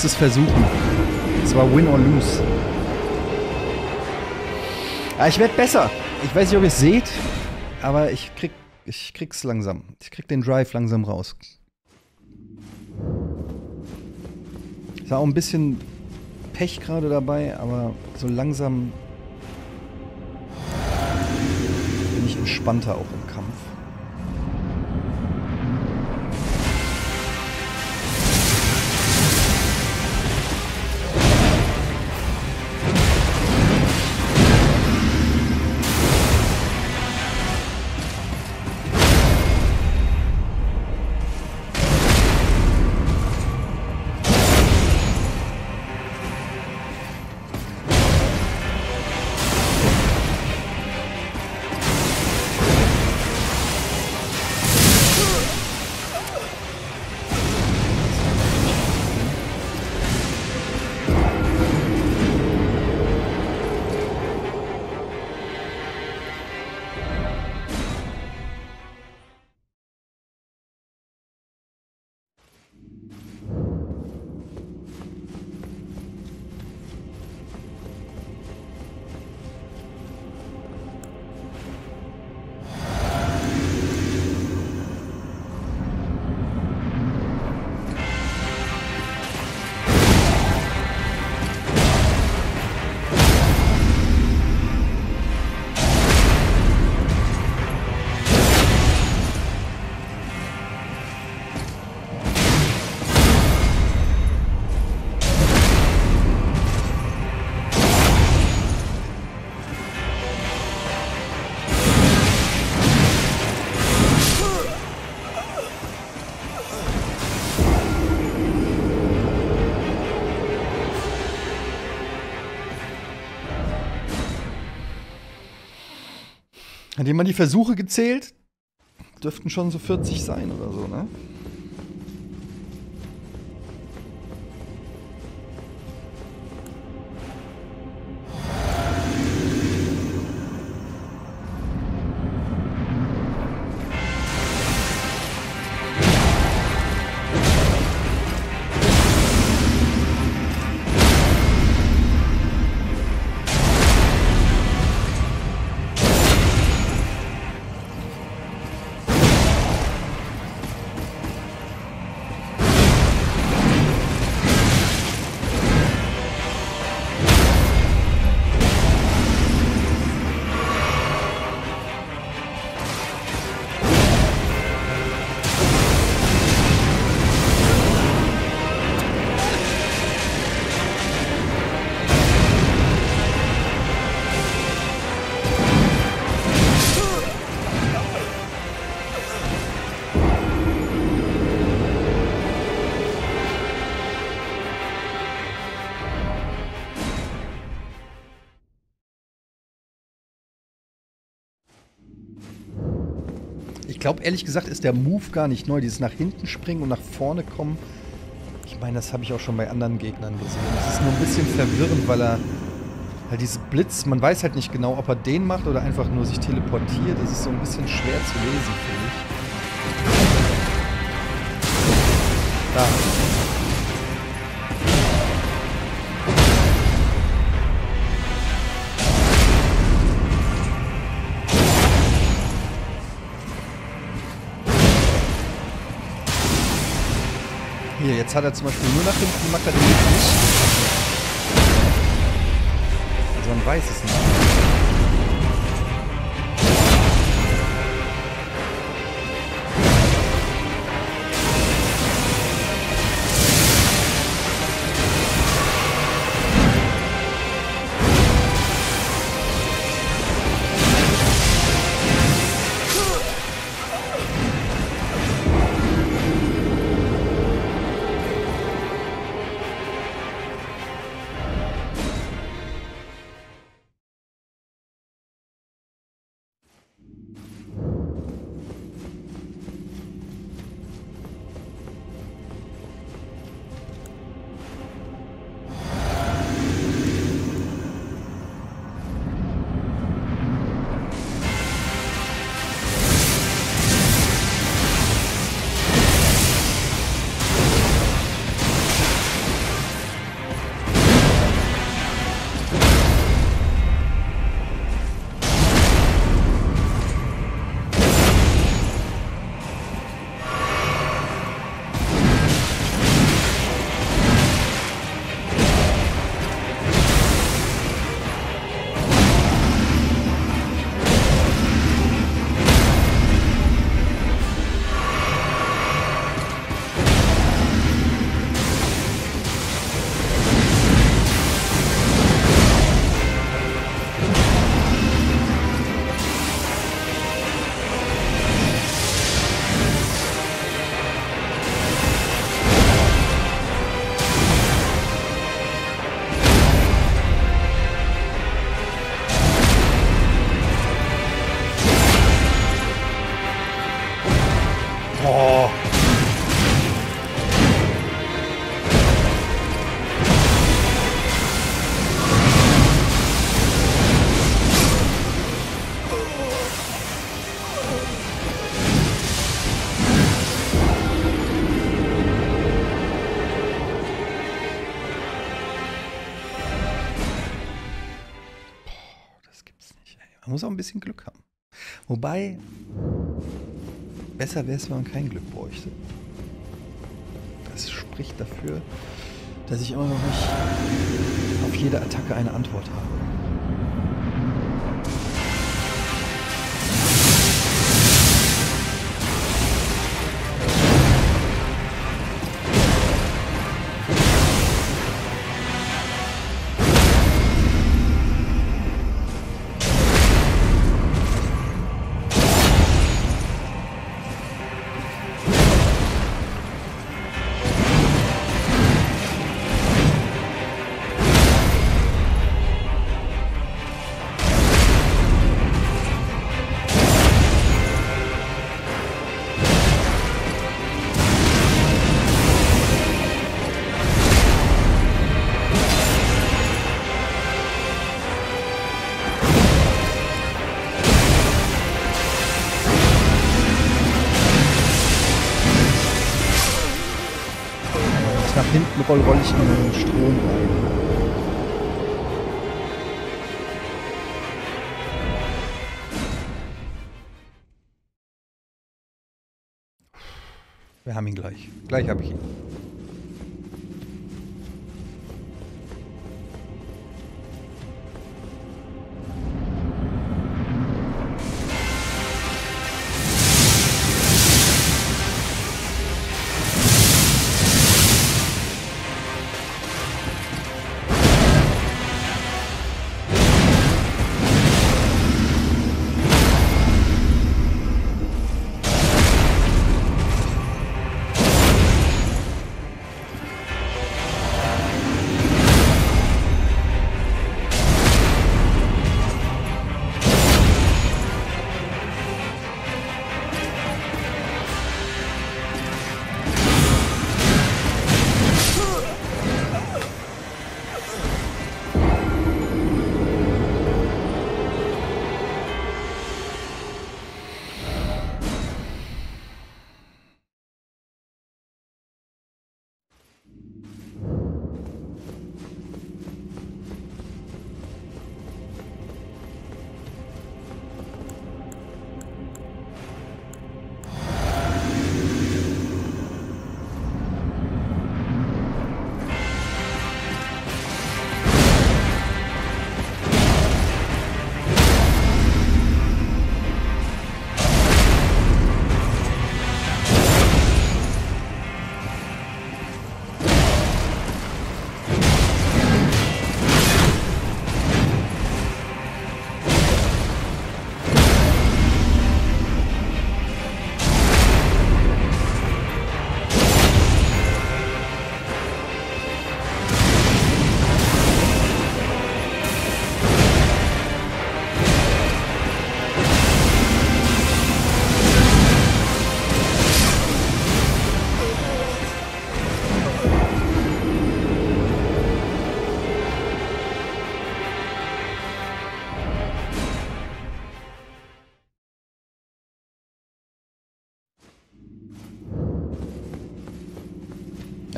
Es versuchen. Es war Win or Lose. Aber ich werde besser. Ich weiß nicht, ob ihr es seht, aber ich krieg, ich krieg's langsam. Ich krieg den Drive langsam raus. Es war auch ein bisschen Pech gerade dabei, aber so langsam bin ich entspannter auch im Kampf. Hat jemand die Versuche gezählt? Dürften schon so vierzig sein oder so, ne? glaube, ehrlich gesagt, ist der Move gar nicht neu. Dieses nach hinten springen und nach vorne kommen. Ich meine, das habe ich auch schon bei anderen Gegnern gesehen. Das ist nur ein bisschen verwirrend, weil er halt dieses Blitz, man weiß halt nicht genau, ob er den macht oder einfach nur sich teleportiert. Das ist so ein bisschen schwer zu lesen, finde ich. Da. Hier, jetzt hat er zum Beispiel nur nach hinten gemacht, hat er den Weg nicht. Also man weiß es nicht. Muss auch ein bisschen Glück haben. Wobei, besser wäre es, wenn man kein Glück bräuchte. Das spricht dafür, dass ich immer noch nicht auf jede Attacke eine Antwort habe. Roll, roll ich in den Strom rein. Wir haben ihn gleich. Gleich habe ich ihn.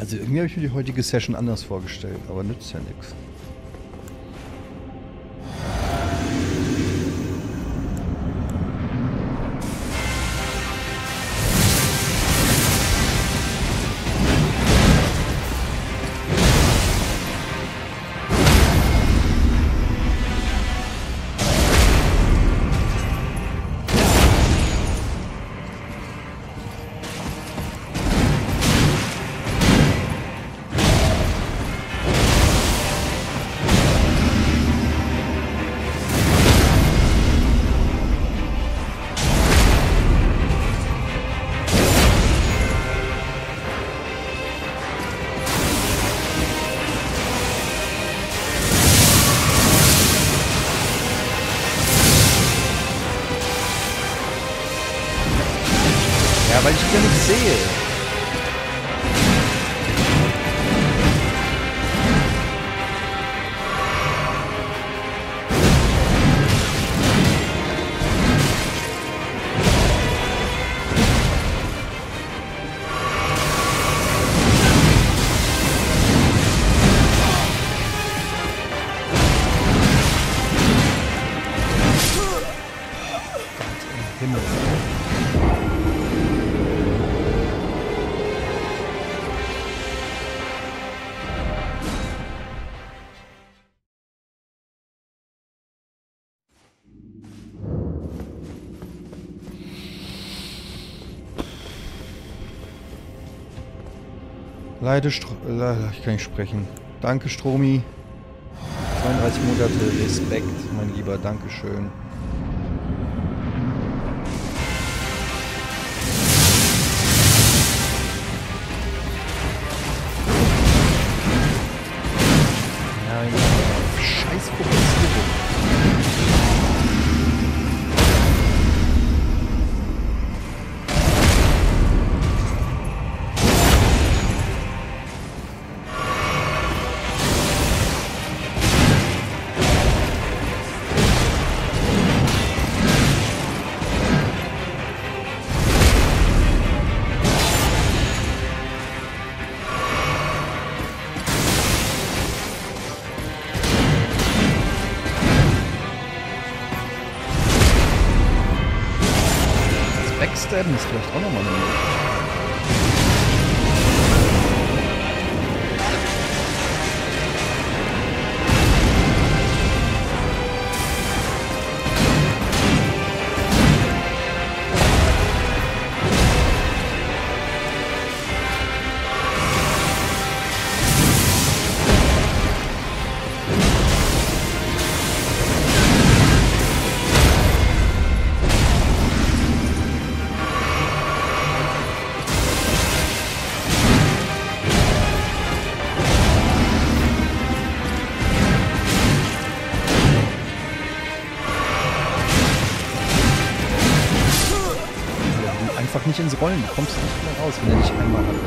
Also irgendwie habe ich mir die heutige Session anders vorgestellt, aber nützt ja nichts. Leide, Stro ich kann nicht sprechen. Danke, Stromi. zweiunddreißig Monate Respekt, mein Lieber. Dankeschön. Nein, scheiß Population. Das ist vielleicht auch nochmal eine ins Rollen, du kommst nicht mehr raus, wenn er dich einmal hat.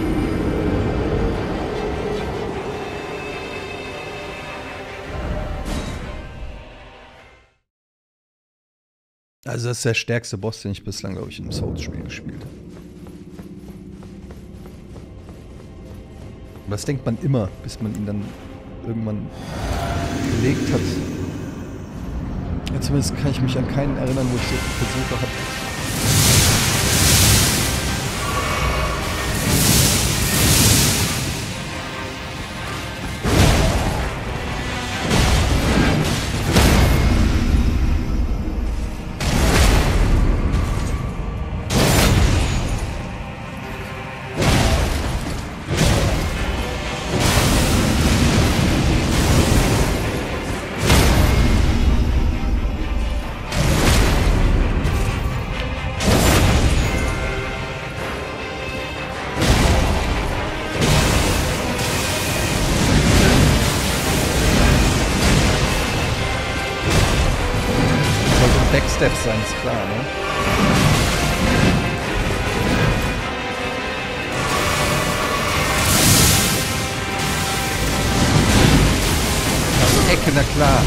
Also das ist der stärkste Boss, den ich bislang, glaube ich, in einem Souls-Spiel gespielt habe. Das denkt man immer, bis man ihn dann irgendwann gelegt hat. Ja, zumindest kann ich mich an keinen erinnern, wo ich so Versuche hatte. Steps sein, ist klar, ne? Aus Ecke, na klar.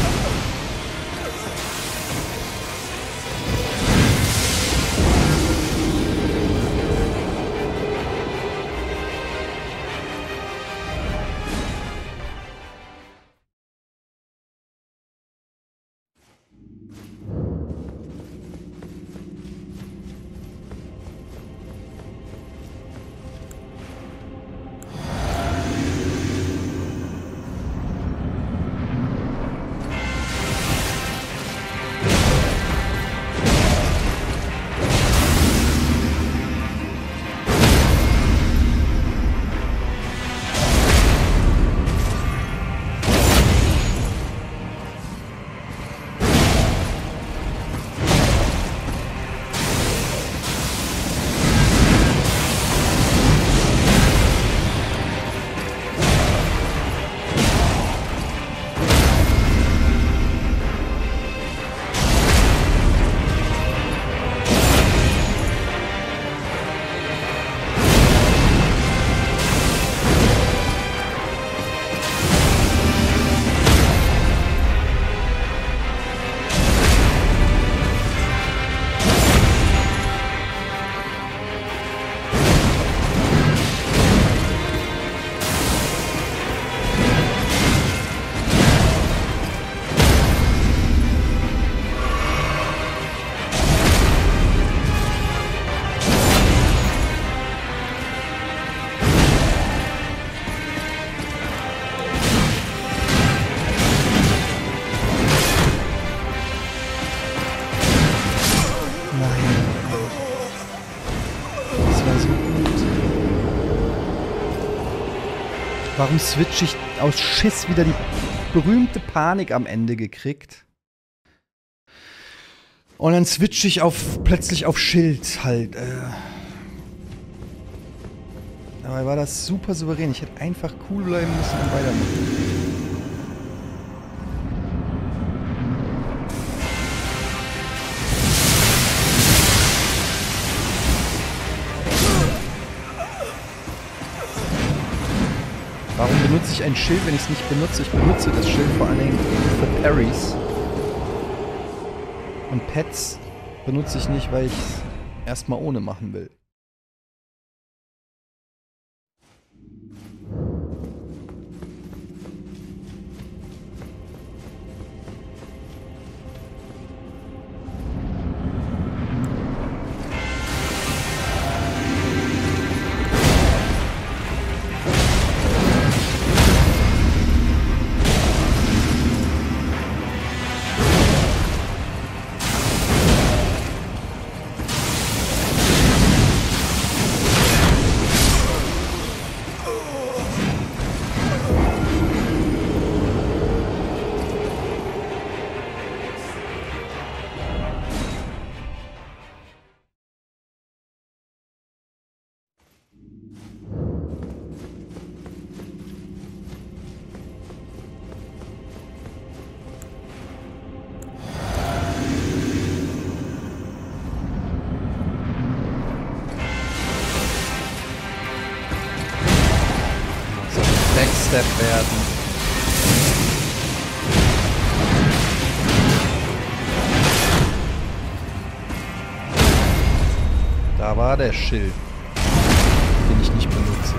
war so gut. Warum switch ich aus Schiss wieder die berühmte Panik am Ende gekriegt? Und dann switch ich auf, plötzlich auf Schild halt. Äh. Dabei war das super souverän. Ich hätte einfach cool bleiben müssen und weitermachen. Warum benutze ich ein Schild, wenn ich es nicht benutze? Ich benutze das Schild vor allen Dingen für Parries. Und Pets benutze ich nicht, weil ich es erstmal ohne machen will. Der Schild, den ich nicht benutze.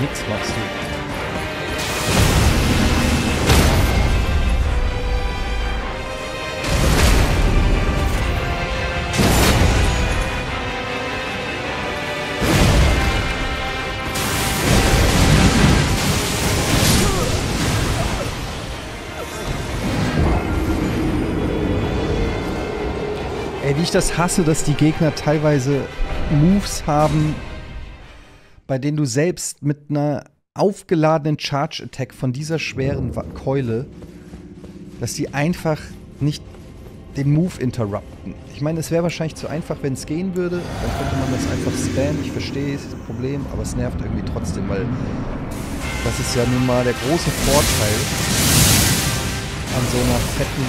Nix machst du. Wie ich das hasse, dass die Gegner teilweise Moves haben, bei denen du selbst mit einer aufgeladenen Charge-Attack von dieser schweren Keule, dass die einfach nicht den Move interrupten. Ich meine, es wäre wahrscheinlich zu einfach, wenn es gehen würde. Dann könnte man das einfach spammen. Ich verstehe, es ist ein Problem, aber es nervt irgendwie trotzdem, weil das ist ja nun mal der große Vorteil an so einer fetten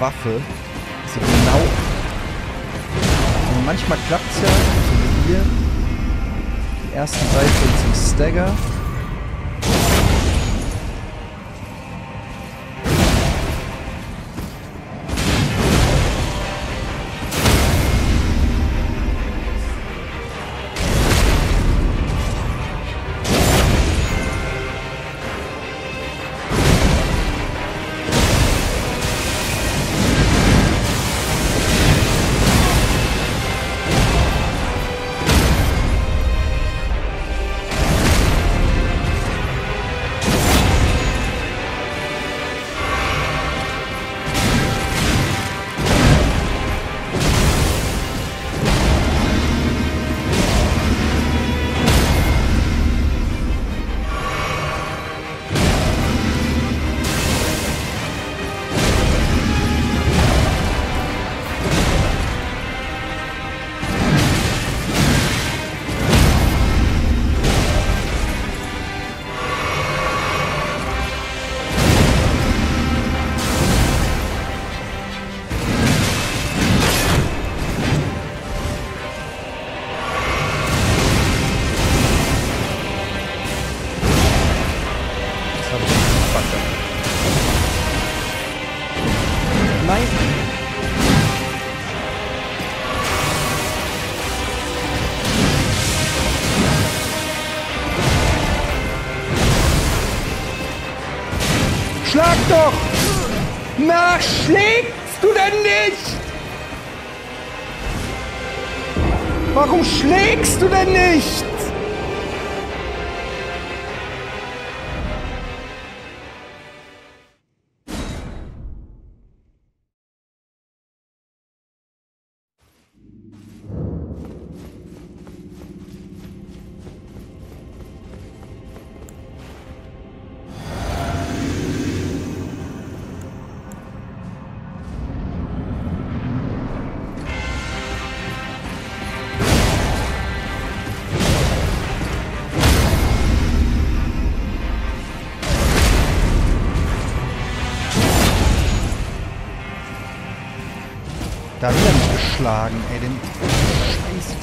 Waffe. Genau. Und manchmal klappt es ja, so wie hier. Die ersten drei sind zum Stagger. Schlag doch! Na, schlägst du denn nicht? Warum schlägst du denn nicht? Da will er mich geschlagen, ey, den Scheiß.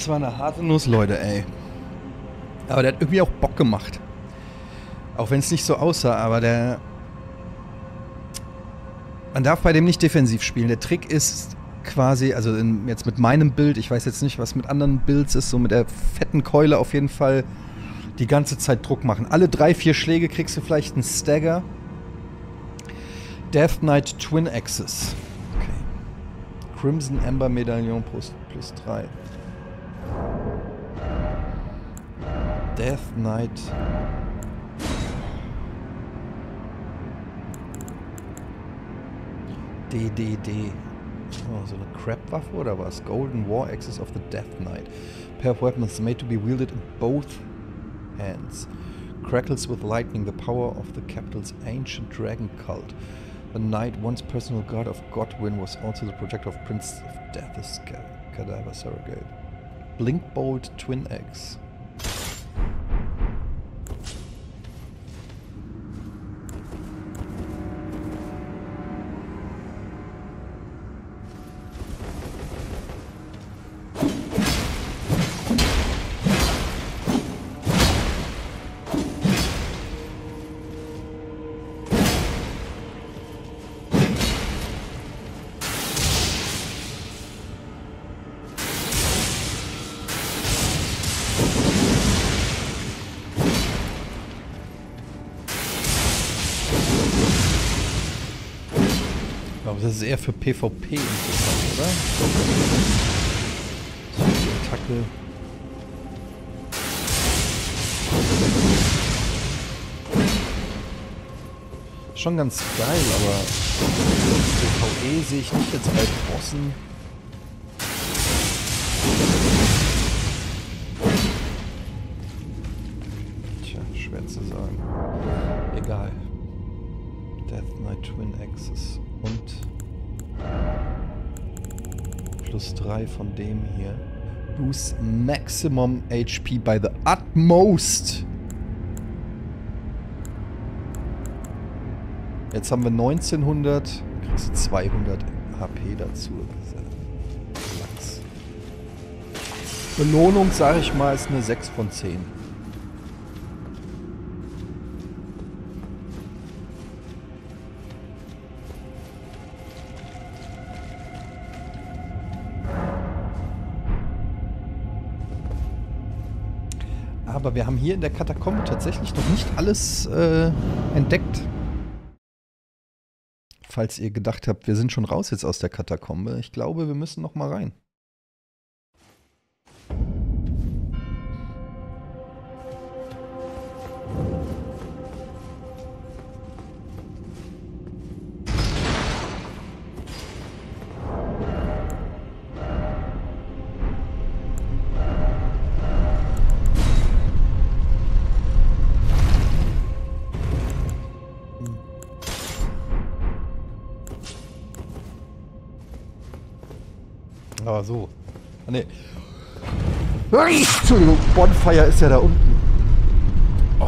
Das war eine harte Nuss, Leute, ey. Aber der hat irgendwie auch Bock gemacht. Auch wenn es nicht so aussah, aber der... Man darf bei dem nicht defensiv spielen. Der Trick ist quasi, also in, jetzt mit meinem Bild, ich weiß jetzt nicht, was mit anderen Builds ist, so mit der fetten Keule auf jeden Fall die ganze Zeit Druck machen. Alle drei, vier Schläge kriegst du vielleicht einen Stagger. Death Knight Twin Axes. Okay. Crimson Amber Medaillon plus drei. Death Knight... D D D. Oh, so eine Crap-Waffe oder was? Golden War Axes of the Death Knight. Pair of weapons made to be wielded in both hands. Crackles with lightning, the power of the capital's ancient dragon cult. The knight, once personal guard of Godwin, was also the protector of Prince of Death's cadaver surrogate. Blinkbolt Twin Axe. Das ist eher für PvP interessant, oder? So, die Attacke. Schon ganz geil, aber PvE sehe ich nicht jetzt bei Bossen. Tja, schwer zu sagen. Egal. Death Knight Twin Axes und plus drei von dem hier. Boost maximum H P by the utmost. Jetzt haben wir neunzehnhundert, kriegst du zweihundert H P dazu. Belohnung, sage ich mal, ist eine sechs von zehn. Aber wir haben hier in der Katakombe tatsächlich noch nicht alles äh, entdeckt. Falls ihr gedacht habt, wir sind schon raus jetzt aus der Katakombe. Ich glaube, wir müssen noch mal rein. Aber so. Ah, nee. Entschuldigung, Bonfire ist ja da unten. Oh.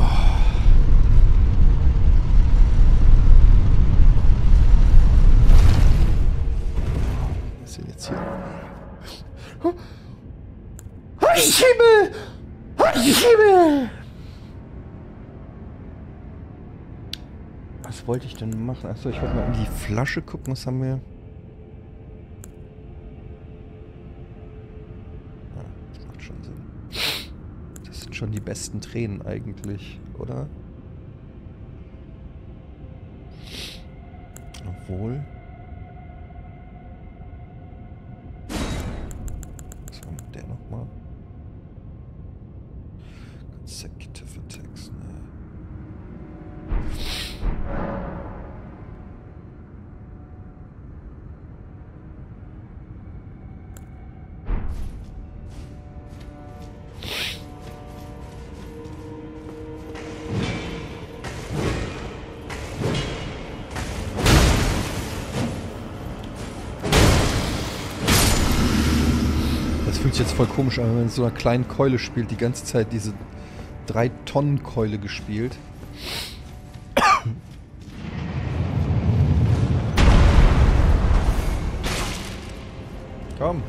Was ist denn jetzt hier? Himmel! Himmel! Was wollte ich denn machen? Achso, ich wollte mal in die Flasche gucken. Was haben wir? Schon die besten Tränen eigentlich, oder? Obwohl. Was war mit der nochmal? Consecutive Attacks, ne? Jetzt voll komisch, aber wenn man in so einer kleinen Keule spielt, die ganze Zeit diese drei Tonnen Keule gespielt. Komm.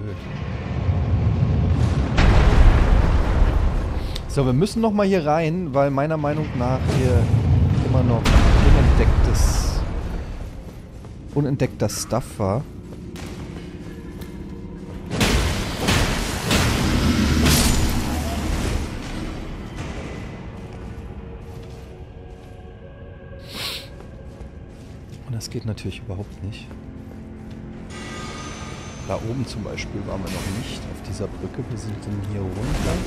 blöd. So, wir müssen nochmal hier rein, weil meiner Meinung nach hier immer noch unentdecktes, unentdeckter Stuff war. Und das geht natürlich überhaupt nicht. Da oben zum Beispiel waren wir noch nicht auf dieser Brücke. Wir sind dann hier runter.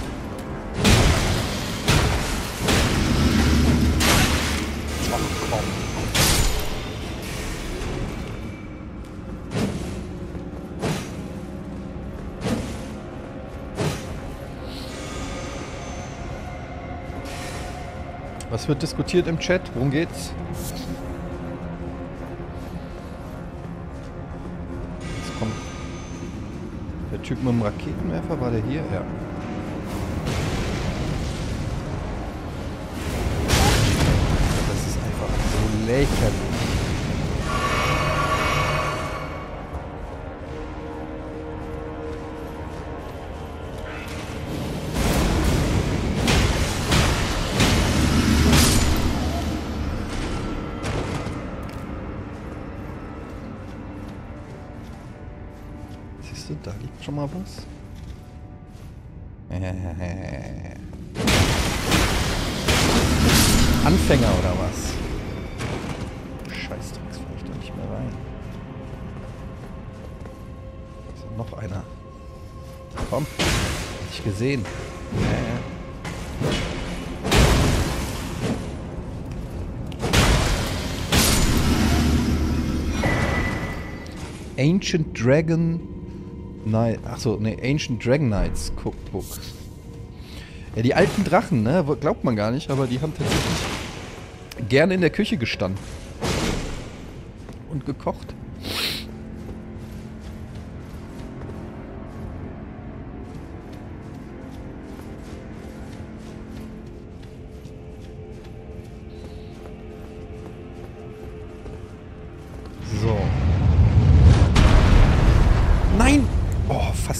Was wird diskutiert im Chat? Worum geht's? Jetzt kommt der Typ mit dem Raketenwerfer, war der hier? Ja. Das ist einfach so lächerlich. Schon mal was? Äh. Anfänger oder was? Scheißdrecks, fahr ich da nicht mehr rein. Da ist noch einer. Komm, hab ich gesehen. Äh. Ancient Dragon Nein, achso, ne, Ancient Dragon Knights Cookbook. Ja, die alten Drachen, ne, glaubt man gar nicht, aber die haben tatsächlich gerne in der Küche gestanden. Und gekocht.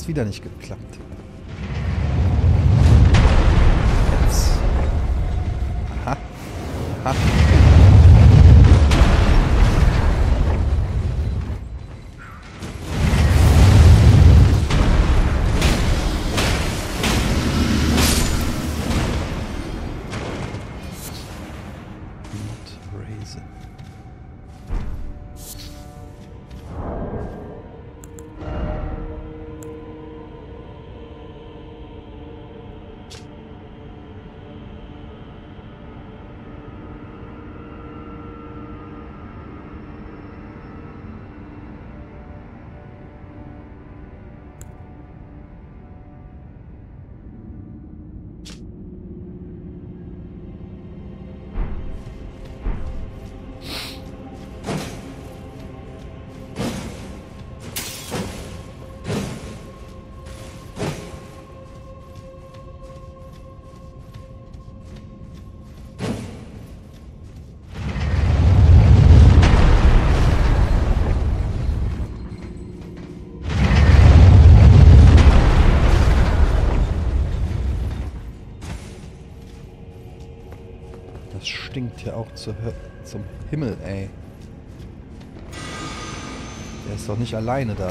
Wieder nicht geklappt. Ups. Aha. Aha. Hier auch zu, zum Himmel, ey. Der ist doch nicht alleine da.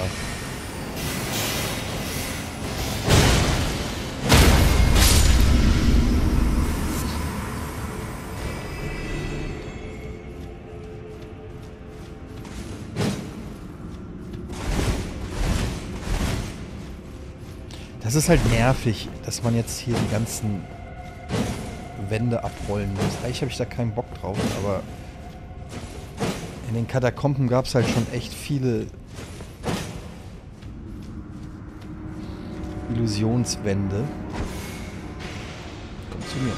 Das ist halt nervig, dass man jetzt hier die ganzen Wände abrollen muss. Eigentlich habe ich da keinen Bock drauf, aber in den Katakomben gab es halt schon echt viele Illusionswände. Komm zu mir.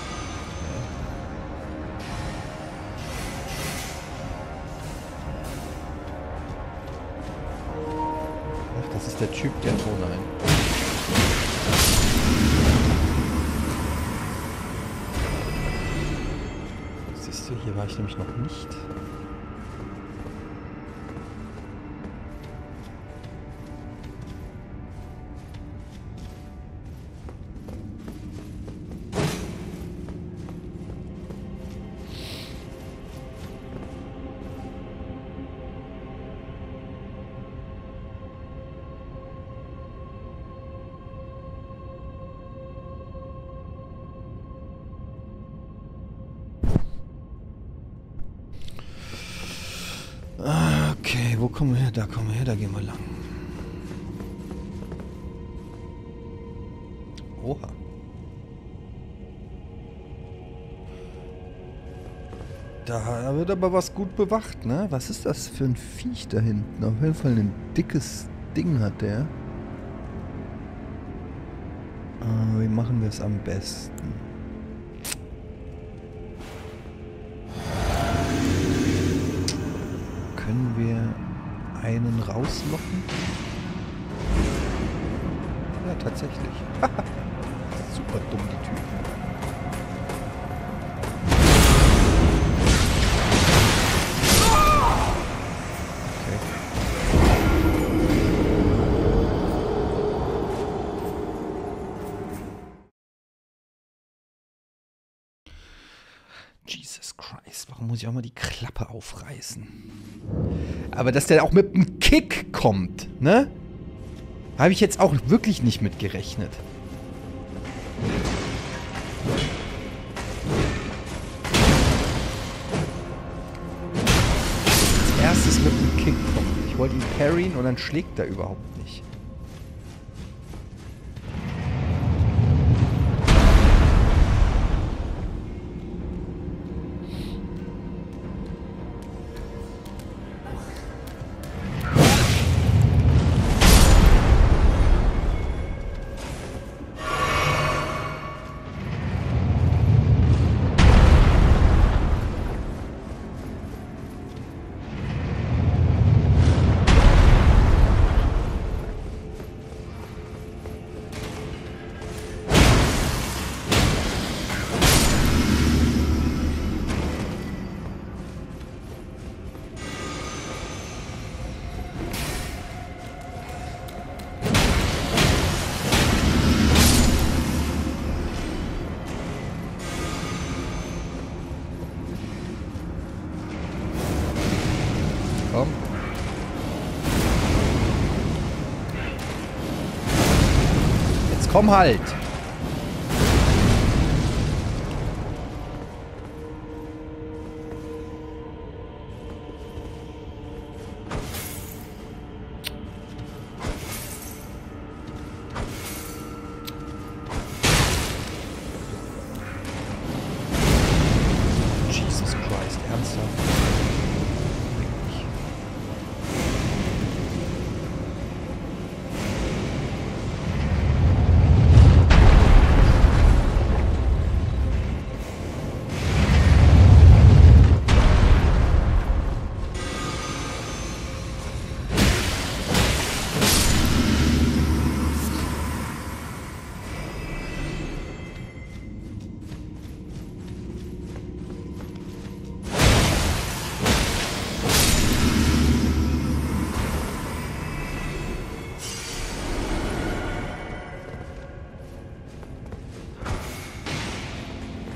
Ach, das ist der Typ, der Ton ein. Hier war ich nämlich noch nicht. Okay, wo kommen wir her? Da kommen wir her, da gehen wir lang. Oha. Da wird aber was gut bewacht, ne? Was ist das für ein Viech da hinten? Auf jeden Fall ein dickes Ding hat der. Äh, wie machen wir es am besten? Können wir einen rauslocken? Ja, tatsächlich. Super dumm, die Typen. Jesus Christ, warum muss ich auch mal die Klappe aufreißen? Aber dass der auch mit einem Kick kommt, ne? Habe ich jetzt auch wirklich nicht mit gerechnet. Als erstes mit einem Kick kommt. Ich wollte ihn parryen und dann schlägt er überhaupt nicht. Komm halt! Jesus Christ, ernsthaft?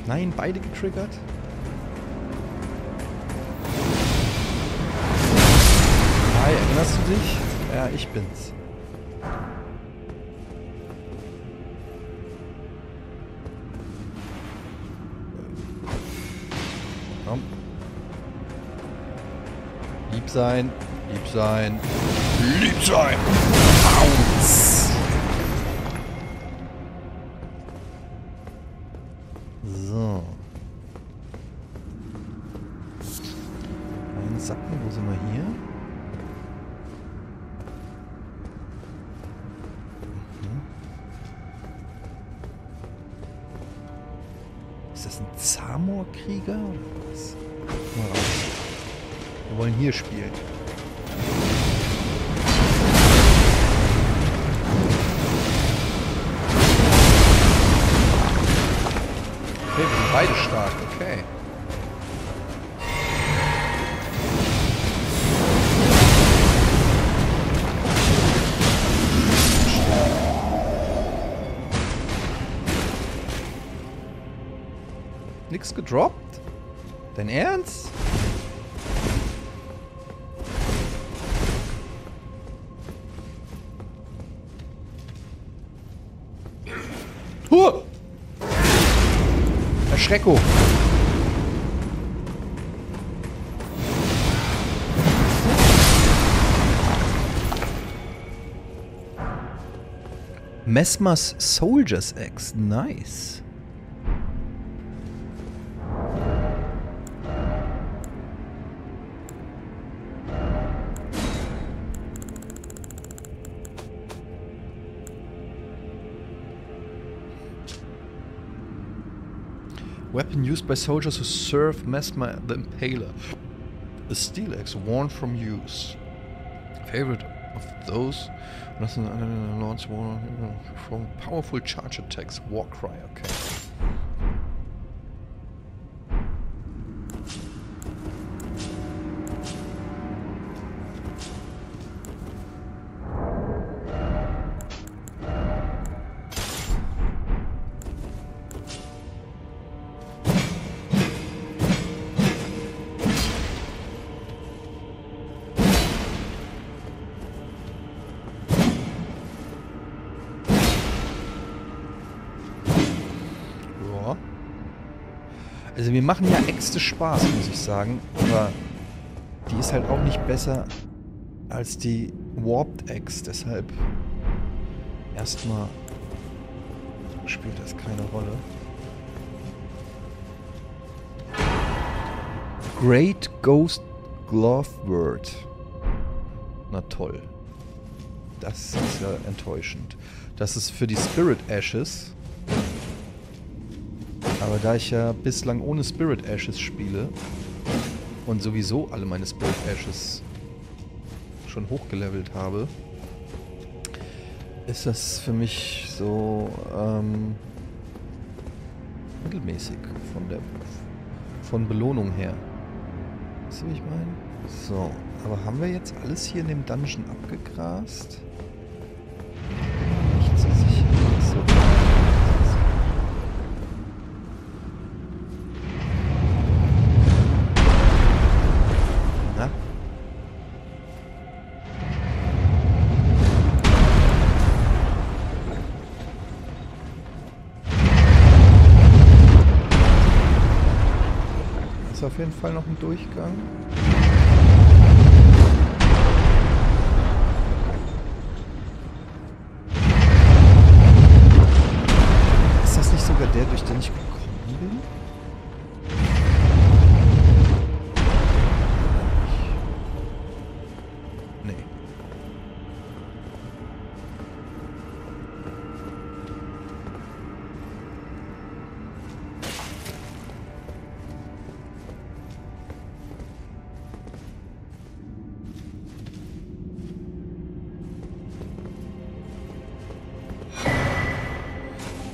Nein, beide getriggert. Hi, erinnerst du dich? Ja, ich bin's. Komm. Lieb sein, lieb sein, lieb sein! Bounce! Krieger oder was? Mal raus. Wir wollen hier spielen. Okay, wir sind beide stark, okay. Nix gedroppt? Dein Ernst? Huh! Erschrecko! Mesmer's soldier's Axe. Nice. Weapon used by soldiers who serve Mesmer the Impaler. A steel axe worn from use. Favorite of those lords war from powerful charge attacks. War cry, okay. Also wir machen ja Äxte Spaß, muss ich sagen, aber die ist halt auch nicht besser als die Warped Axt, deshalb erstmal spielt das keine Rolle. Great Ghost Glove World. Na toll. Das ist ja enttäuschend. Das ist für die Spirit Ashes. Aber da ich ja bislang ohne Spirit Ashes spiele und sowieso alle meine Spirit Ashes schon hochgelevelt habe, ist das für mich so ähm, mittelmäßig von der von Belohnung her. Weißt du, wie ich meine? So, aber haben wir jetzt alles hier in dem Dungeon abgegrast? Nicht so sicher. So. Auf jeden Fall noch ein Durchgang. Ist das nicht sogar der, durch den ich gekommen bin? Nee.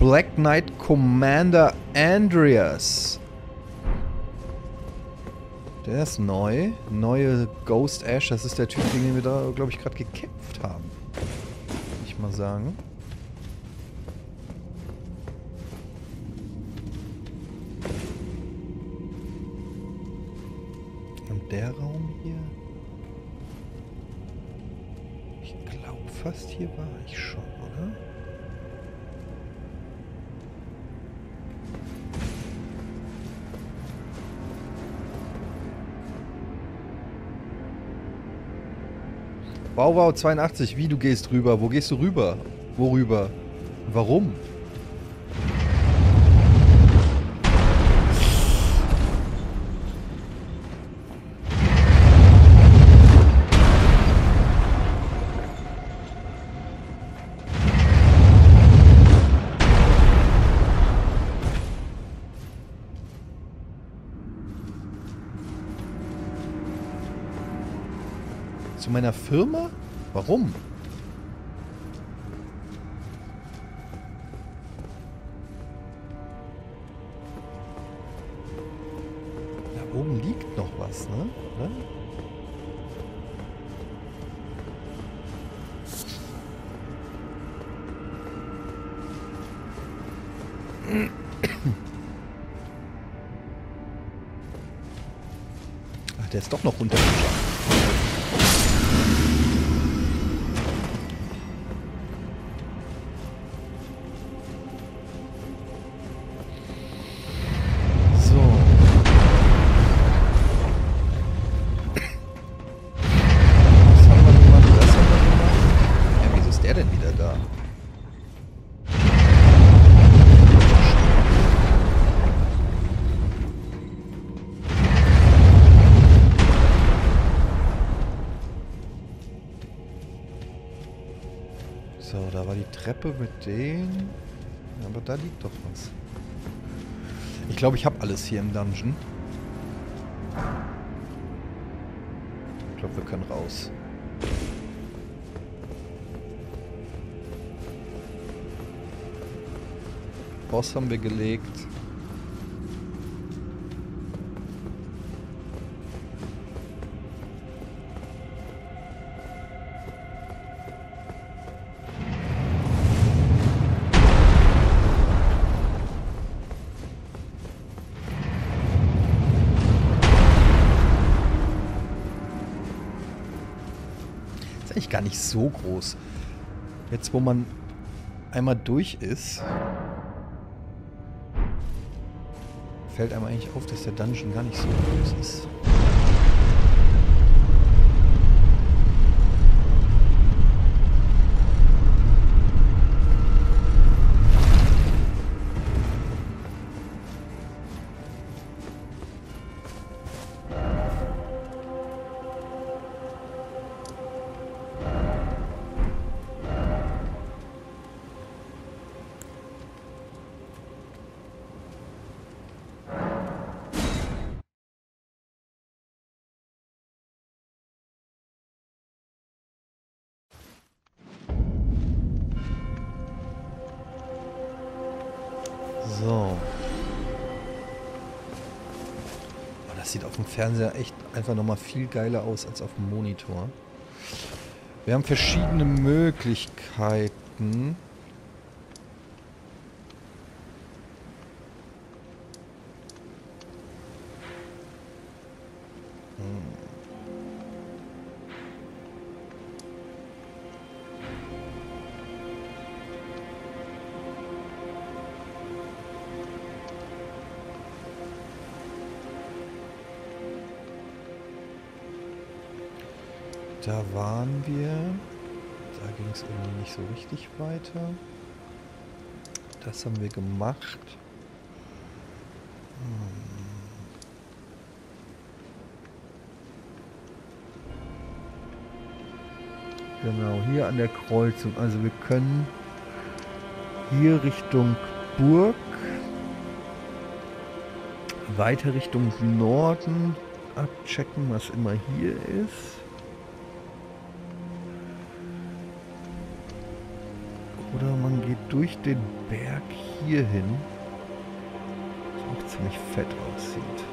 Black Knight Commander Andreas. Der ist neu. Neue Ghost Ash. Das ist der Typ, gegen den wir da, glaube ich, gerade gekämpft haben. Kann ich mal sagen. Und der Raum hier. Ich glaube, fast hier war ich schon, oder? Wow, wow, zweiundachtzig. Wie, du gehst rüber? Wo gehst du rüber? Worüber? Warum? Meiner Firma? Warum? Da oben liegt noch was, ne? Oder? Ach, der ist doch noch runtergeschafft. Treppe mit denen. Aber da liegt doch was. Ich glaube, ich habe alles hier im Dungeon. Ich glaube, wir können raus. Boss haben wir gelegt. Ist eigentlich gar nicht so groß. Jetzt, wo man einmal durch ist, fällt einem eigentlich auf, dass der Dungeon gar nicht so groß ist. Fernseher echt einfach nochmal viel geiler aus als auf dem Monitor. Wir haben verschiedene Möglichkeiten. Da waren wir. Da ging es irgendwie nicht so richtig weiter. Das haben wir gemacht. Hm. Genau, hier an der Kreuzung. Also wir können hier Richtung Burg, weiter Richtung Norden abchecken, was immer hier ist. Oder man geht durch den Berg hier hin, was auch ziemlich fett aussieht.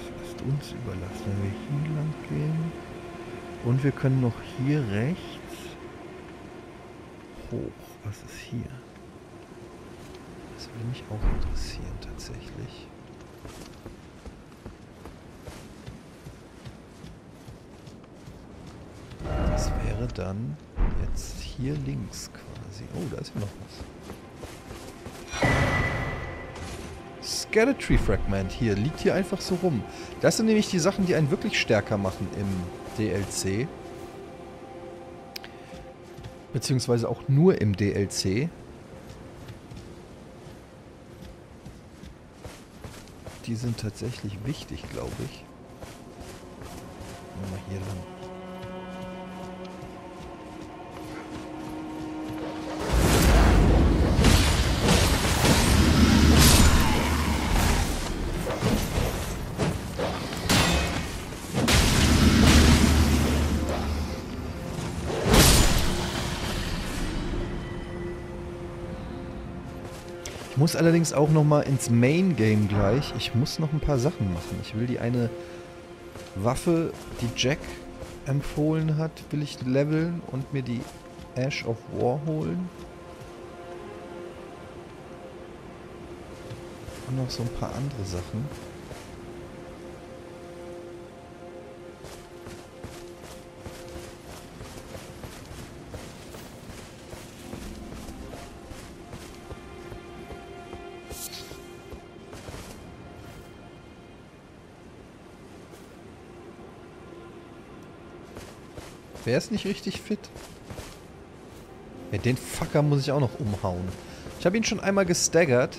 Das ist uns überlassen, wenn wir hier lang gehen. Und wir können noch hier rechts hoch. Was ist hier? Das würde mich auch interessieren tatsächlich. Dann jetzt hier links quasi. Oh, da ist ja noch was. Skeletry Fragment hier. Liegt hier einfach so rum. Das sind nämlich die Sachen, die einen wirklich stärker machen im D L C. Beziehungsweise auch nur im D L C. Die sind tatsächlich wichtig, glaube ich. Mal hier lang. Ich muss allerdings auch nochmal ins Main Game gleich. Ich muss noch ein paar Sachen machen. Ich will die eine Waffe, die Jack empfohlen hat, will ich leveln und mir die Ash of War holen. Und noch so ein paar andere Sachen. Wer ist nicht richtig fit? Ja, den Fucker muss ich auch noch umhauen. Ich habe ihn schon einmal gestaggert.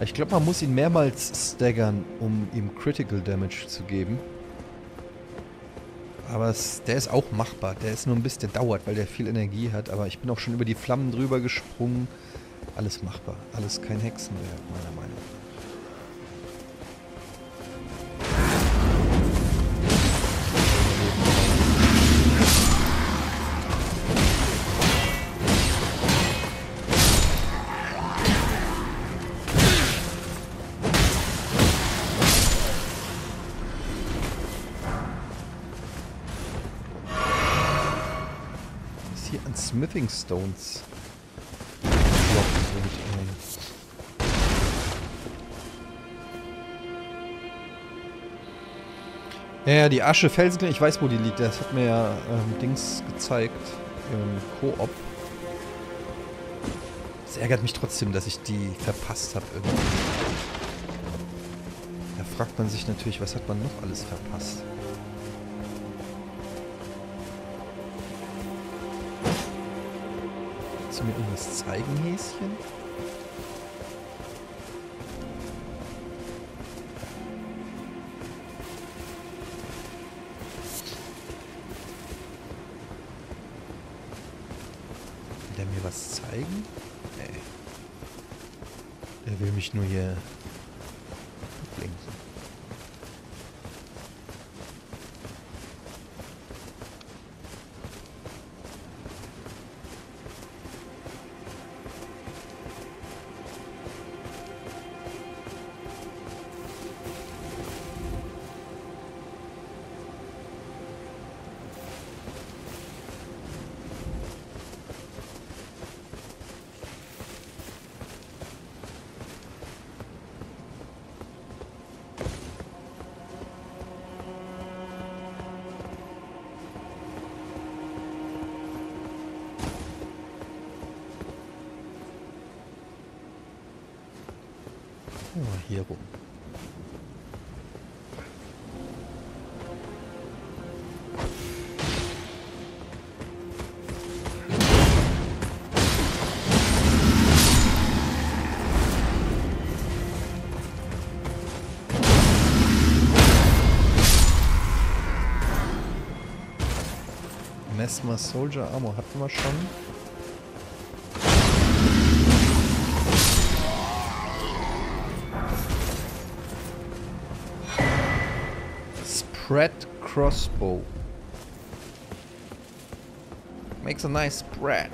Ich glaube, man muss ihn mehrmals staggern, um ihm Critical Damage zu geben. Aber es, der ist auch machbar. Der ist nur ein bisschen, der dauert, weil der viel Energie hat. Aber ich bin auch schon über die Flammen drüber gesprungen. Alles machbar. Alles kein Hexenwerk, meiner Meinung nach. Smithing Stones. Ja, ja, die Asche Felsenklinge, ich weiß, wo die liegt. Das hat mir ja ähm, Dings gezeigt im Koop. Es ärgert mich trotzdem, dass ich die verpasst habe irgendwie. Da fragt man sich natürlich, was hat man noch alles verpasst? Mir irgendwas zeigen, Häschen? Will der mir was zeigen? Nee. Der will mich nur hier ablenken. Hier rum. Mesmer's Soldier Armor hatten wir schon. Spread crossbow. Makes a nice spread.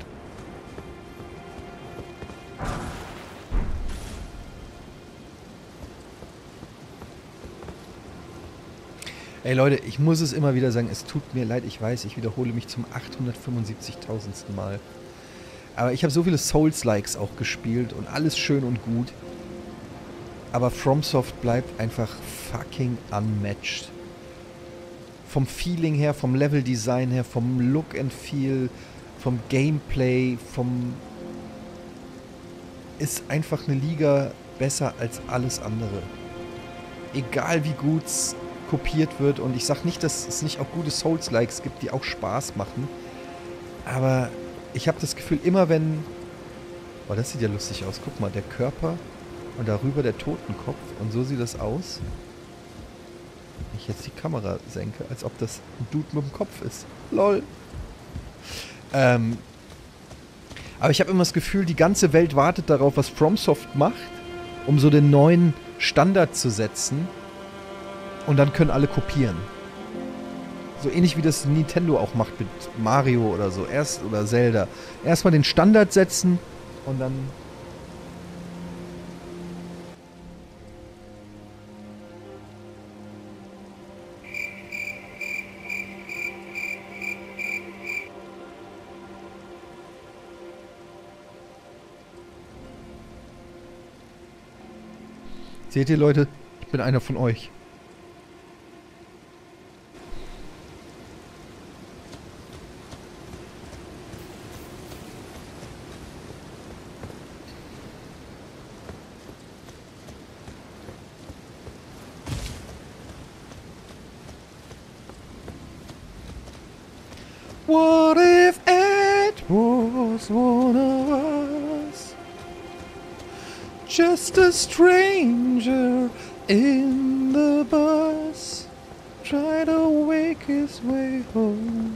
Ey Leute, ich muss es immer wieder sagen, es tut mir leid, ich weiß, ich wiederhole mich zum achthundertfünfundsiebzigtausendsten Mal. Aber ich habe so viele Souls-Likes auch gespielt und alles schön und gut. Aber FromSoft bleibt einfach fucking unmatched. Vom Feeling her, vom Level-Design her, vom Look and Feel, vom Gameplay, vom... ist einfach eine Liga besser als alles andere. Egal wie gut es kopiert wird, und ich sag nicht, dass es nicht auch gute Souls-Likes gibt, die auch Spaß machen, aber ich habe das Gefühl, immer wenn... Oh, das sieht ja lustig aus. Guck mal, der Körper und darüber der Totenkopf, und so sieht das aus. Wenn ich jetzt die Kamera senke, als ob das ein Dude mit dem Kopf ist. LOL. Ähm, aber ich habe immer das Gefühl, die ganze Welt wartet darauf, was FromSoft macht, um so den neuen Standard zu setzen. Und dann können alle kopieren. So ähnlich wie das Nintendo auch macht mit Mario oder so. Erst oder Zelda. Erstmal den Standard setzen und dann... Seht ihr, Leute? Ich bin einer von euch. What if it was one of us? Just a stranger in the bus. try to wake his way home.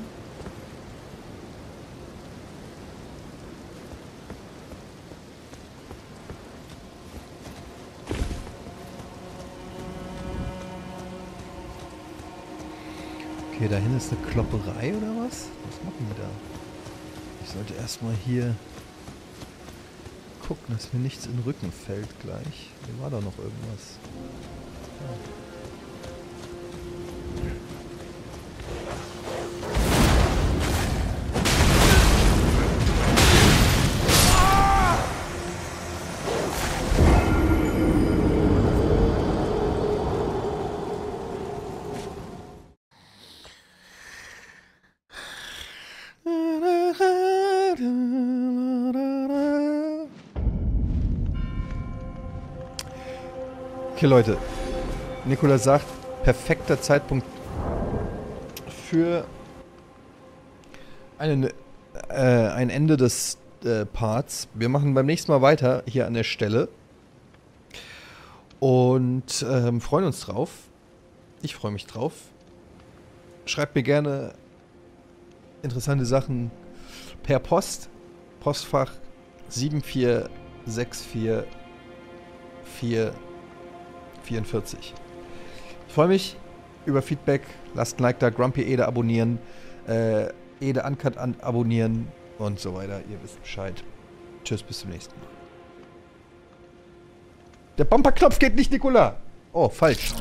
Okay, da hinten ist eine Klopperei oder was? Was machen die da? Ich sollte erstmal hier gucken, dass mir nichts in den Rücken fällt gleich. Hier war da noch irgendwas. Ja. Okay, Leute, Nikola sagt, perfekter Zeitpunkt für einen, äh, ein Ende des äh, Parts. Wir machen beim nächsten Mal weiter hier an der Stelle und ähm, freuen uns drauf. Ich freue mich drauf. Schreibt mir gerne interessante Sachen per Post. Postfach sieben vier sechs vier vier vierundvierzig. Ich freue mich über Feedback. Lasst ein Like da, GrumpyEde abonnieren, äh, Ede Uncut an abonnieren und so weiter. Ihr wisst Bescheid. Tschüss, bis zum nächsten Mal. Der Bumperknopf geht nicht, Nikola! Oh, falsch.